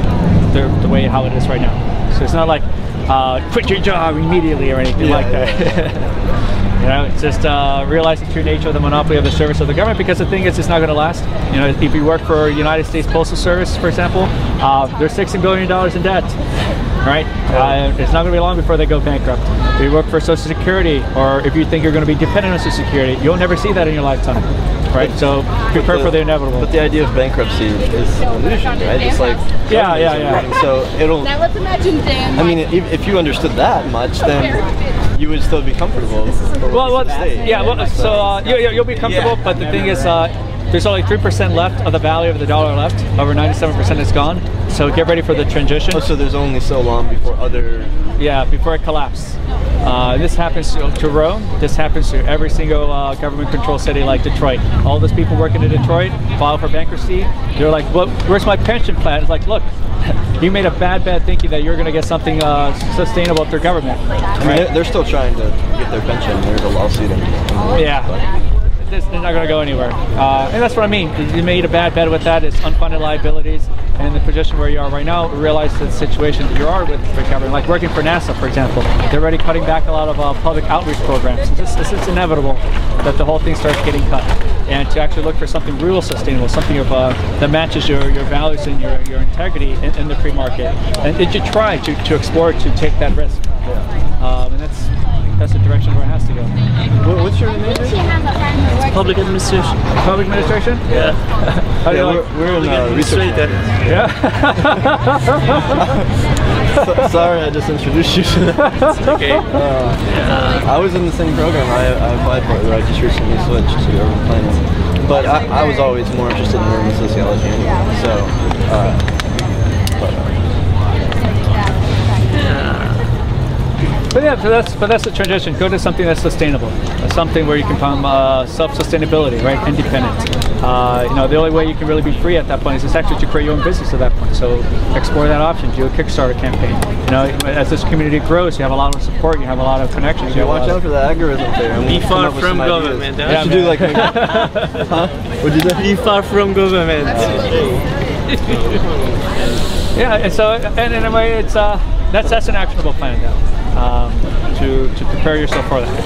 the, the way how it is right now. So it's not like, uh, quit your job immediately or anything yeah, like that. Yeah, yeah. You know, it's just uh, realizing the true nature of the monopoly of the service of the government, because the thing is, it's not going to last. You know, if you work for United States Postal Service, for example, uh, they're sixteen billion dollars in debt, right? Uh, it's not going to be long before they go bankrupt. If you work for Social Security, or if you think you're going to be dependent on Social Security, you'll never see that in your lifetime, right? But, so prepare the, for the inevitable. But the idea of bankruptcy is an illusion, right? It's like yeah, yeah, yeah. So it'll. Now let's imagine Dan. I mean, if, if you understood that much, then. You would still be comfortable. Well, well state, yeah. Well, so uh, you, you'll be comfortable, yeah, but the thing is, uh, there's only three percent left of the value of the dollar left. Over ninety-seven percent is gone. So get ready for the transition. Oh, so there's only so long before other. Yeah, before it collapses. Uh, this happens to, to Rome. This happens to every single uh, government-controlled city like Detroit. All those people working in Detroit file for bankruptcy. They're like, "Well, where's my pension plan?" It's like, look. You made a bad, bad thinking that you're going to get something uh, sustainable through government. Right? I mean, they're, they're still trying to get their pension. There's a lawsuit. Anymore, yeah. But. They're not going to go anywhere. Uh, and that's what I mean. You made a bad bet with that. It's unfunded liabilities. And the position where you are right now, realize the situation that you are with the government. Like working for NASA, for example. They're already cutting back a lot of uh, public outreach programs. It's just, it's just inevitable that the whole thing starts getting cut. And to actually look for something real sustainable, something of, uh, that matches your, your values and your, your integrity in, in the free market. And did you try to, to explore, to take that risk? Yeah. Um, and that's that's the direction where it has to go. What, what's your name? It's public administration. Public administration? Yeah. How do yeah, you we're, like? We're in uh, research. Yeah. so, sorry, I just introduced you to that. It's okay. Uh, yeah. I was in the same program. I, I applied for it. I just recently switched to urban planning. But I, I was always more interested in urban sociology anyway. So. Uh, but, uh, But yeah, so that's, but that's the transition. Go to something that's sustainable, something where you can find uh, self-sustainability, right? Independent. Uh, you know, the only way you can really be free at that point is it's actually to create your own business at that point. So explore that option. Do a Kickstarter campaign. You know, as this community grows, you have a lot of support. You have a lot of connections. You, you watch out for the algorithm there. Be far from government. You should do like. Huh? What'd you do? Be far from government. Yeah, and so and in a way, it's uh, that's that's an actionable plan now, um, to to prepare yourself for that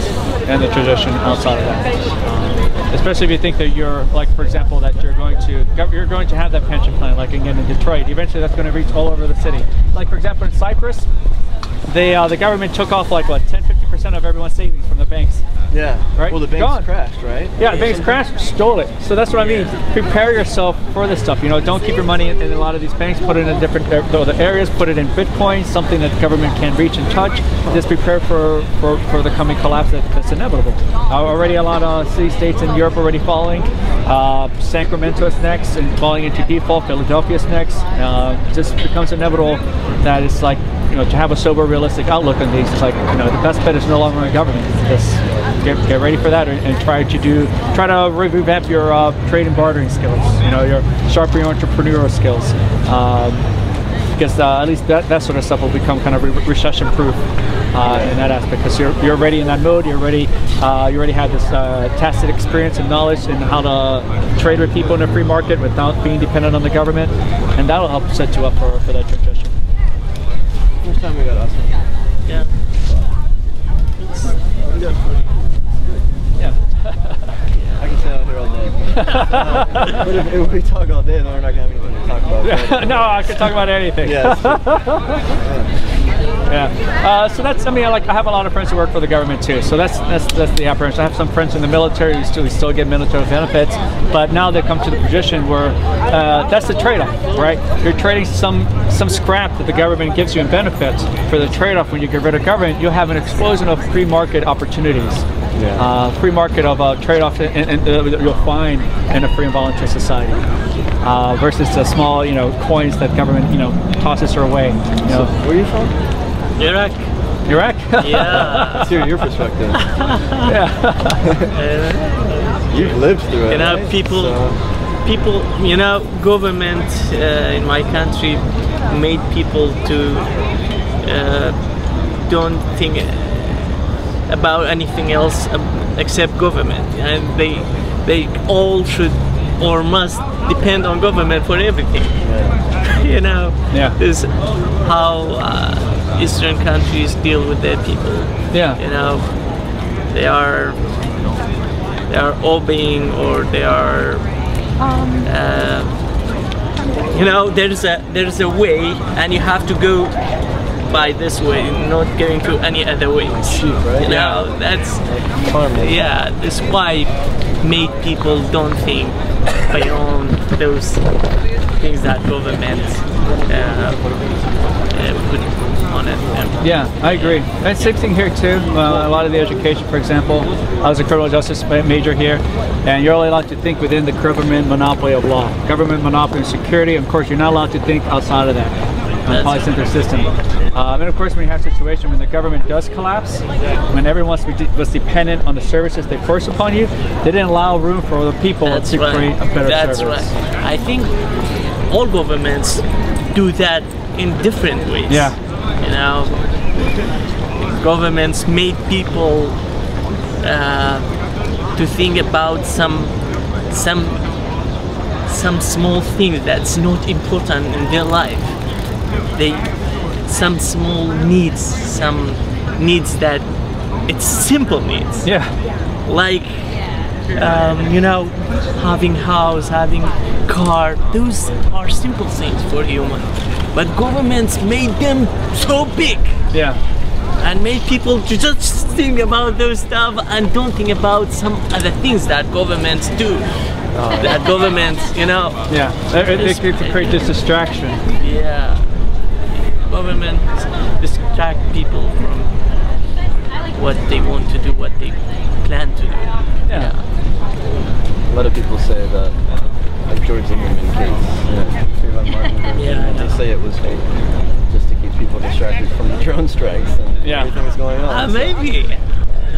and the transition outside of that. Um, especially if you think that you're like, for example, that you're going to you're going to have that pension plan, like again in Detroit. Eventually, that's going to reach all over the city. Like for example, in Cyprus, they uh, the government took off like what ten, fifty percent of everyone's savings from the banks. Yeah. Right. Well, the banks Gone. crashed, right? Yeah, the banks crashed, stole it. So that's what I mean. Prepare yourself for this stuff. You know, don't keep your money in, in a lot of these banks. Put it in different other areas. Put it in Bitcoin, something that the government can reach and touch. Just prepare for for, for the coming collapse that, that's inevitable. Uh, already, a lot of city states in Europe already falling. Uh, Sacramento is next, and falling into default. Philadelphia is next. Uh, just becomes inevitable that it's like, you know, to have a sober, realistic outlook on these. It's like, you know, the best bet is no longer in government. Just get, get ready for that, and, and try to do, try to revamp your uh, trade and bartering skills. You know, your sharpen your entrepreneurial skills. Um, because uh, at least that, that sort of stuff will become kind of re recession-proof uh, in that aspect. Because you're you're already in that mode. You're already uh, you already have this uh, tacit experience and knowledge in how to trade with people in a free market without being dependent on the government, and that'll help set you up for for that transition. First time we got awesome. Yeah. It's, oh, we got forty. Yeah. I can stay out here all day. But um, if, if we talk all day, then we're not going to have anything to talk about. No, I can talk about anything. Yeah. Yeah. Uh, so that's, I mean, I, like, I have a lot of friends who work for the government too. So that's that's that's the apprehension. I have some friends in the military who still, who still get military benefits, but now they come to the position where uh, that's the trade-off, right? You're trading some some scrap that the government gives you in benefits for the trade-off. When you get rid of government, you'll have an explosion of free market opportunities. Yeah. Uh, free market of uh, trade-off that uh, you'll find in a free and voluntary society, uh, versus the small, you know, coins that government, you know, tosses her away. You know. So where are you from? Iraq. Iraq? Yeah. Let's hear your perspective. Yeah. You've lived through it. You know, right? people, so. people, you know, government uh, in my country made people to uh, don't think about anything else except government, and they they all should or must depend on government for everything. Yeah. You know, yeah. This is how uh, Eastern countries deal with their people. Yeah, you know, they are they are obeying, or they are uh, you know, there's a there's a way, and you have to go by this way, not going to any other ways. Cheap, right? You know, yeah. That's like, yeah. This why made people don't think beyond those things that government uh, put on it. Um, yeah, I agree. Yeah. That's the same thing here too. Uh, a lot of the education, for example, I was a criminal justice major here, and you're only allowed to think within the government monopoly of law, government monopoly of security. Of course, you're not allowed to think outside of that. And polycenter system. Um, and of course, when you have a situation when the government does collapse, when everyone was dependent on the services they force upon you, they didn't allow room for the people That's to right. create a better That's service. That's right. I think all governments do that in different ways. Yeah. You know, governments made people uh, to think about some some some small thing that's not important in their life. They some small needs, some needs that it's simple needs. Yeah. Like um, you know, having house, having car. Those are simple things for human. But governments made them so big. Yeah. And made people to just think about those stuff and don't think about some other things that governments do. Oh. That governments, you know. Yeah. They could create this distraction. Yeah. Governments distract people from what they want to do, what they plan to do. Yeah. Yeah. A lot of people say that, like George Zimmerman case, yeah, yeah, they say it was fake, just to keep people distracted from the drone strikes and yeah. everything that's going on. Uh, maybe. So.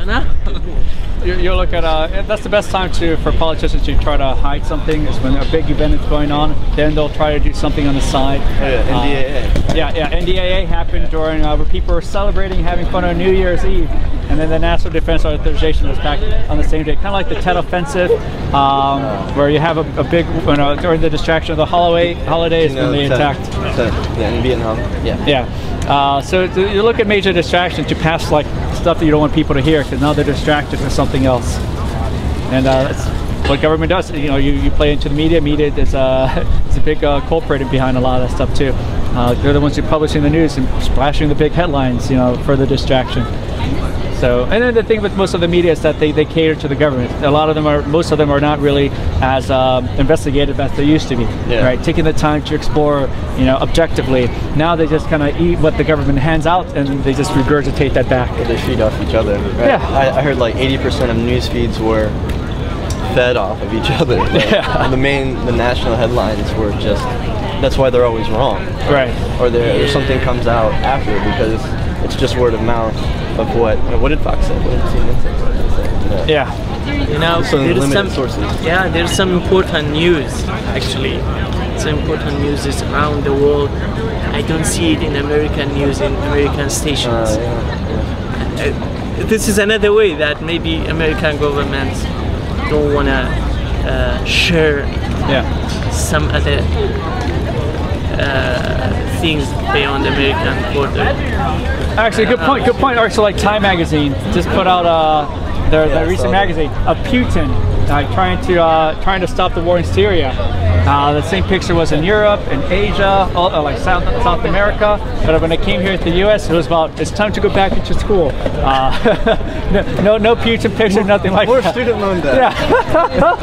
don't know. you, you look at uh, that's the best time to for politicians to try to hide something is when a big event is going on. Then they'll try to do something on the side. Yeah, N D A A. Uh, yeah, yeah. N D A A happened during uh, where people were celebrating, having fun on New Year's Eve, and then the National Defense Authorization was back on the same day, kind of like the Tet Offensive, um, where you have a, a big, you know, during the distraction of the holiday holidays when they attacked. So, yeah, in Vietnam. Yeah. Yeah. Uh, so to, you look at major distractions, you pass like stuff that you don't want people to hear because now they're distracted with something else, and uh, that's what government does. You know, you, you play into the media. Media is uh, it's a big uh, culprit behind a lot of that stuff too. Uh, they're the ones who are publishing the news and splashing the big headlines. You know, for the distraction. So, and then the thing with most of the media is that they, they cater to the government. A lot of them are, most of them are not really as um, investigative as they used to be, yeah. Right? Taking the time to explore, you know, objectively. Now they just kind of eat what the government hands out and they just regurgitate that back. They feed off each other. Right? Yeah. I, I heard like eighty percent of news feeds were fed off of each other. Like, yeah. The main, the national headlines were just, that's why they're always wrong. Right. Or, or something comes out after because it's just word of mouth of what what did Fox say? What did C N N say? What did they say? Yeah. Yeah. You know, so there's some sources. Yeah, there's some important news actually. Some important news is around the world. I don't see it in American news in American stations. Uh, yeah, yeah. Uh, this is another way that maybe American governments don't wanna uh, share yeah. some other uh, things beyond the American border. Actually, good point. Good point. Actually, like Time magazine just put out uh, their, their yeah, recent magazine of Putin uh, trying to uh, trying to stop the war in Syria. Uh, the same picture was in Europe, in Asia, all, uh, like South South America. But when I came here to the U S, it was about it's time to go back into school. Uh, no, no, no Putin picture, more, nothing like more that. More student loan debt. Yeah,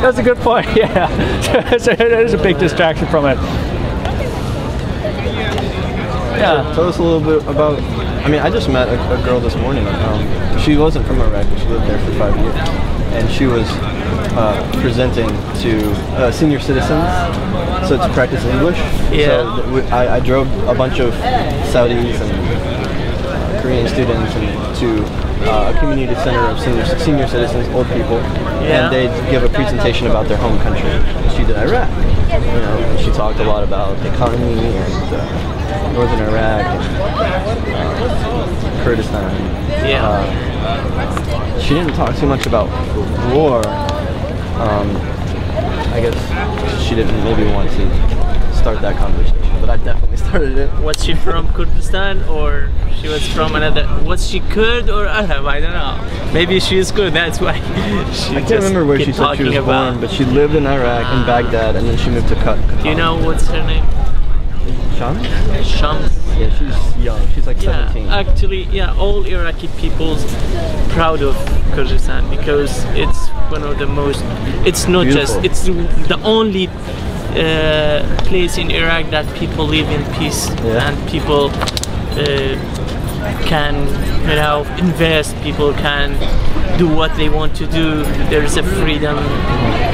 that's a good point. Yeah, so it is a big distraction from it. Yeah. Tell us a little bit about, I mean, I just met a, a girl this morning. Um, she wasn't from Iraq, but she lived there for five years. And she was uh, presenting to uh, senior citizens, so to practice English. Yeah. So we, I, I drove a bunch of Saudis and uh, Korean students and to Uh, a community center of senior, senior citizens, old people, yeah. And they give a presentation about their home country. She did Iraq. You know, and she talked a lot about the economy and uh, northern Iraq and uh, Kurdistan. Yeah. Uh, she didn't talk too much about war. Um, I guess she didn't maybe want to start that conversation. But I definitely started it. Was she from Kurdistan or she was from another? Was she Kurd or Arab? I don't know. Maybe she is Kurd. That's why. She I can't remember where she said she was about. born, but she lived in Iraq uh, in Baghdad, and then she moved to Qatar. Do you know what's her name? Shams. Shams. Yeah, she's young. She's like yeah, seventeen. Actually, yeah, all Iraqi people's proud of Kurdistan because it's one of the most. It's not Beautiful. just. It's the only. Uh, place in Iraq that people live in peace yeah. and people uh, can, you know, invest. People can do what they want to do. There is a freedom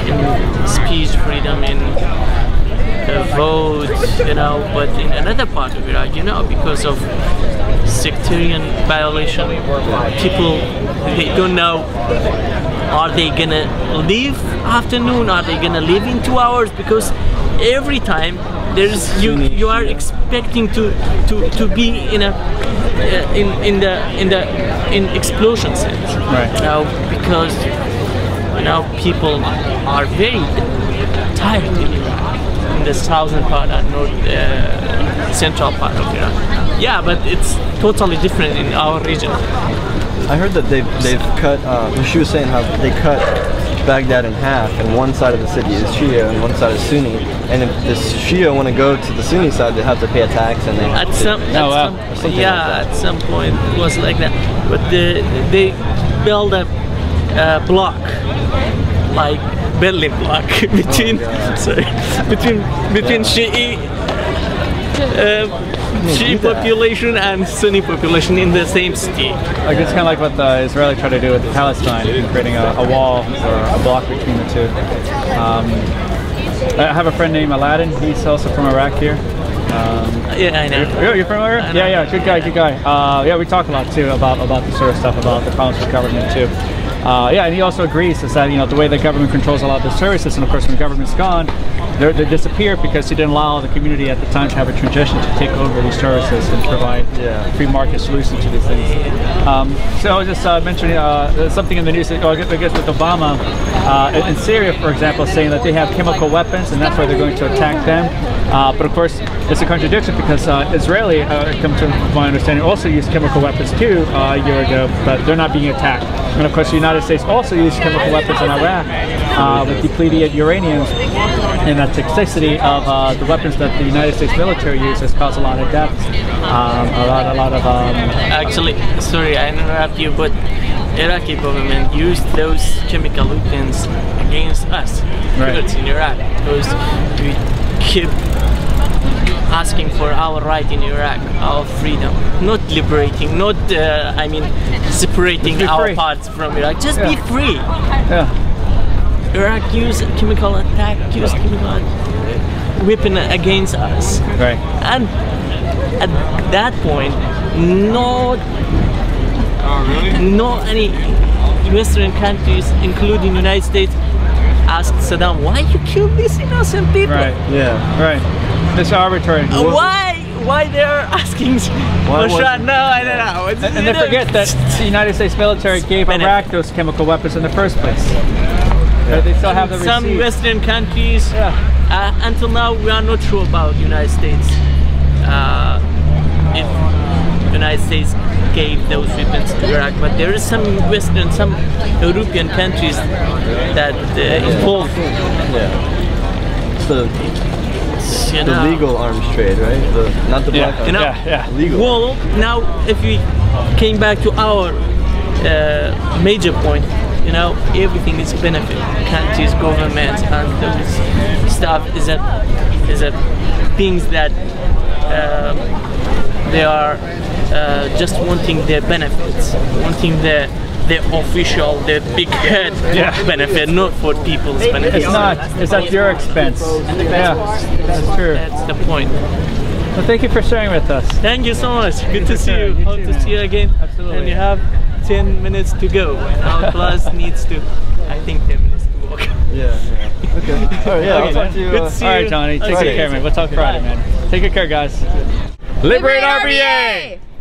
in speech, freedom in uh, vote, you know. But in another part of Iraq, you know, because of sectarian violation, people they don't know. Are they gonna leave afternoon? Are they gonna leave in two hours? Because every time there's you, you are expecting to to, to be in a uh, in in the in the in explosion sense. Right. You know, because you know people are very tired in Iraq, in the southern part and north uh, central part of Iraq. Yeah, but it's totally different in our region. I heard that they've, they've cut, uh, she was saying how they cut Baghdad in half and one side of the city is Shia and one side is Sunni, and if the Shia want to go to the Sunni side they have to pay a tax and they at have some, to, at oh, wow. some yeah like at some point it was like that, but the, they built a uh, block like Berlin block between oh sorry, between between yeah. Shia uh, Shia population and Sunni population in the same city. Like it's kind of like what the Israeli tried to do with Palestine, creating a, a wall or a block between the two. Um, I have a friend named Aladdin. He's also from Iraq here, Um, yeah, I know. You're, you're familiar? I know. Yeah, yeah, good guy, yeah. good guy. Uh, yeah, we talk a lot too about about this sort of stuff, about the problems with government too. Uh, yeah, and he also agrees is that you know the way the government controls a lot of the services, and of course when government's gone, they disappear because he didn't allow the community at the time to have a transition to take over these services and provide yeah. free market solutions to these things. Um, so I was just uh, mentioning uh, something in the news, that, oh, I guess with Obama, uh, in Syria, for example, saying that they have chemical weapons and that's why they're going to attack them. Uh, but of course, it's a contradiction because uh, Israeli, uh, come to my understanding, also used chemical weapons too uh, a year ago, but they're not being attacked. And of course, the United States also used chemical weapons in Iraq uh, with depleted uranium, and that toxicity of uh, the weapons that the United States military uses caused a lot of deaths, um, a lot, a lot of. Um, Actually, sorry, I interrupt you, but Iraqi government used those chemical weapons against us, right. Kurds in Iraq, because we keep asking for our right in Iraq, our freedom, not liberating, not uh, I mean separating our free. parts from Iraq, just yeah. be free. Yeah. Iraq used chemical attack, used chemical weapon against us. Right. And at that point, no, oh, really? no any Western countries, including the United States, asked Saddam, why you killed these innocent people? Right. Yeah. Right. It's arbitrary. Uh, why? Why they're asking why for shot? No, I don't know. It's, and and they know. forget that the United States military gave Iraq those chemical weapons in the first place. Yeah. They still have the some receipts. Western countries. Yeah. Uh, until now, we are not sure about the United States. Uh, if the United States gave those weapons to Iraq, but there is some Western, some European countries that uh, involved. Yeah. It's the, it's you know, the legal arms trade, right? The, not the black. Yeah. You know, yeah, yeah. Legal. Well, now if we came back to our uh, major point. You know, everything is benefit. Countries, governments, and those stuff is a is a things that uh, they are uh, just wanting their benefits, wanting their their official, their big head yeah. benefit, not for people's benefit. It's not. It's at your expense. Yeah, that's true. That's the point. Well, thank you for sharing with us. Thank you so much. Good to see you. Hope to see you again. Absolutely. And you have ten minutes to go, and our class needs to, I think, ten minutes to walk. Yeah, yeah. Okay. Alright, yeah, okay, I'll talk to you. Uh, Alright, Johnny, take okay. care, man. We'll talk Friday, man. Take good care, guys. Liberate R B A!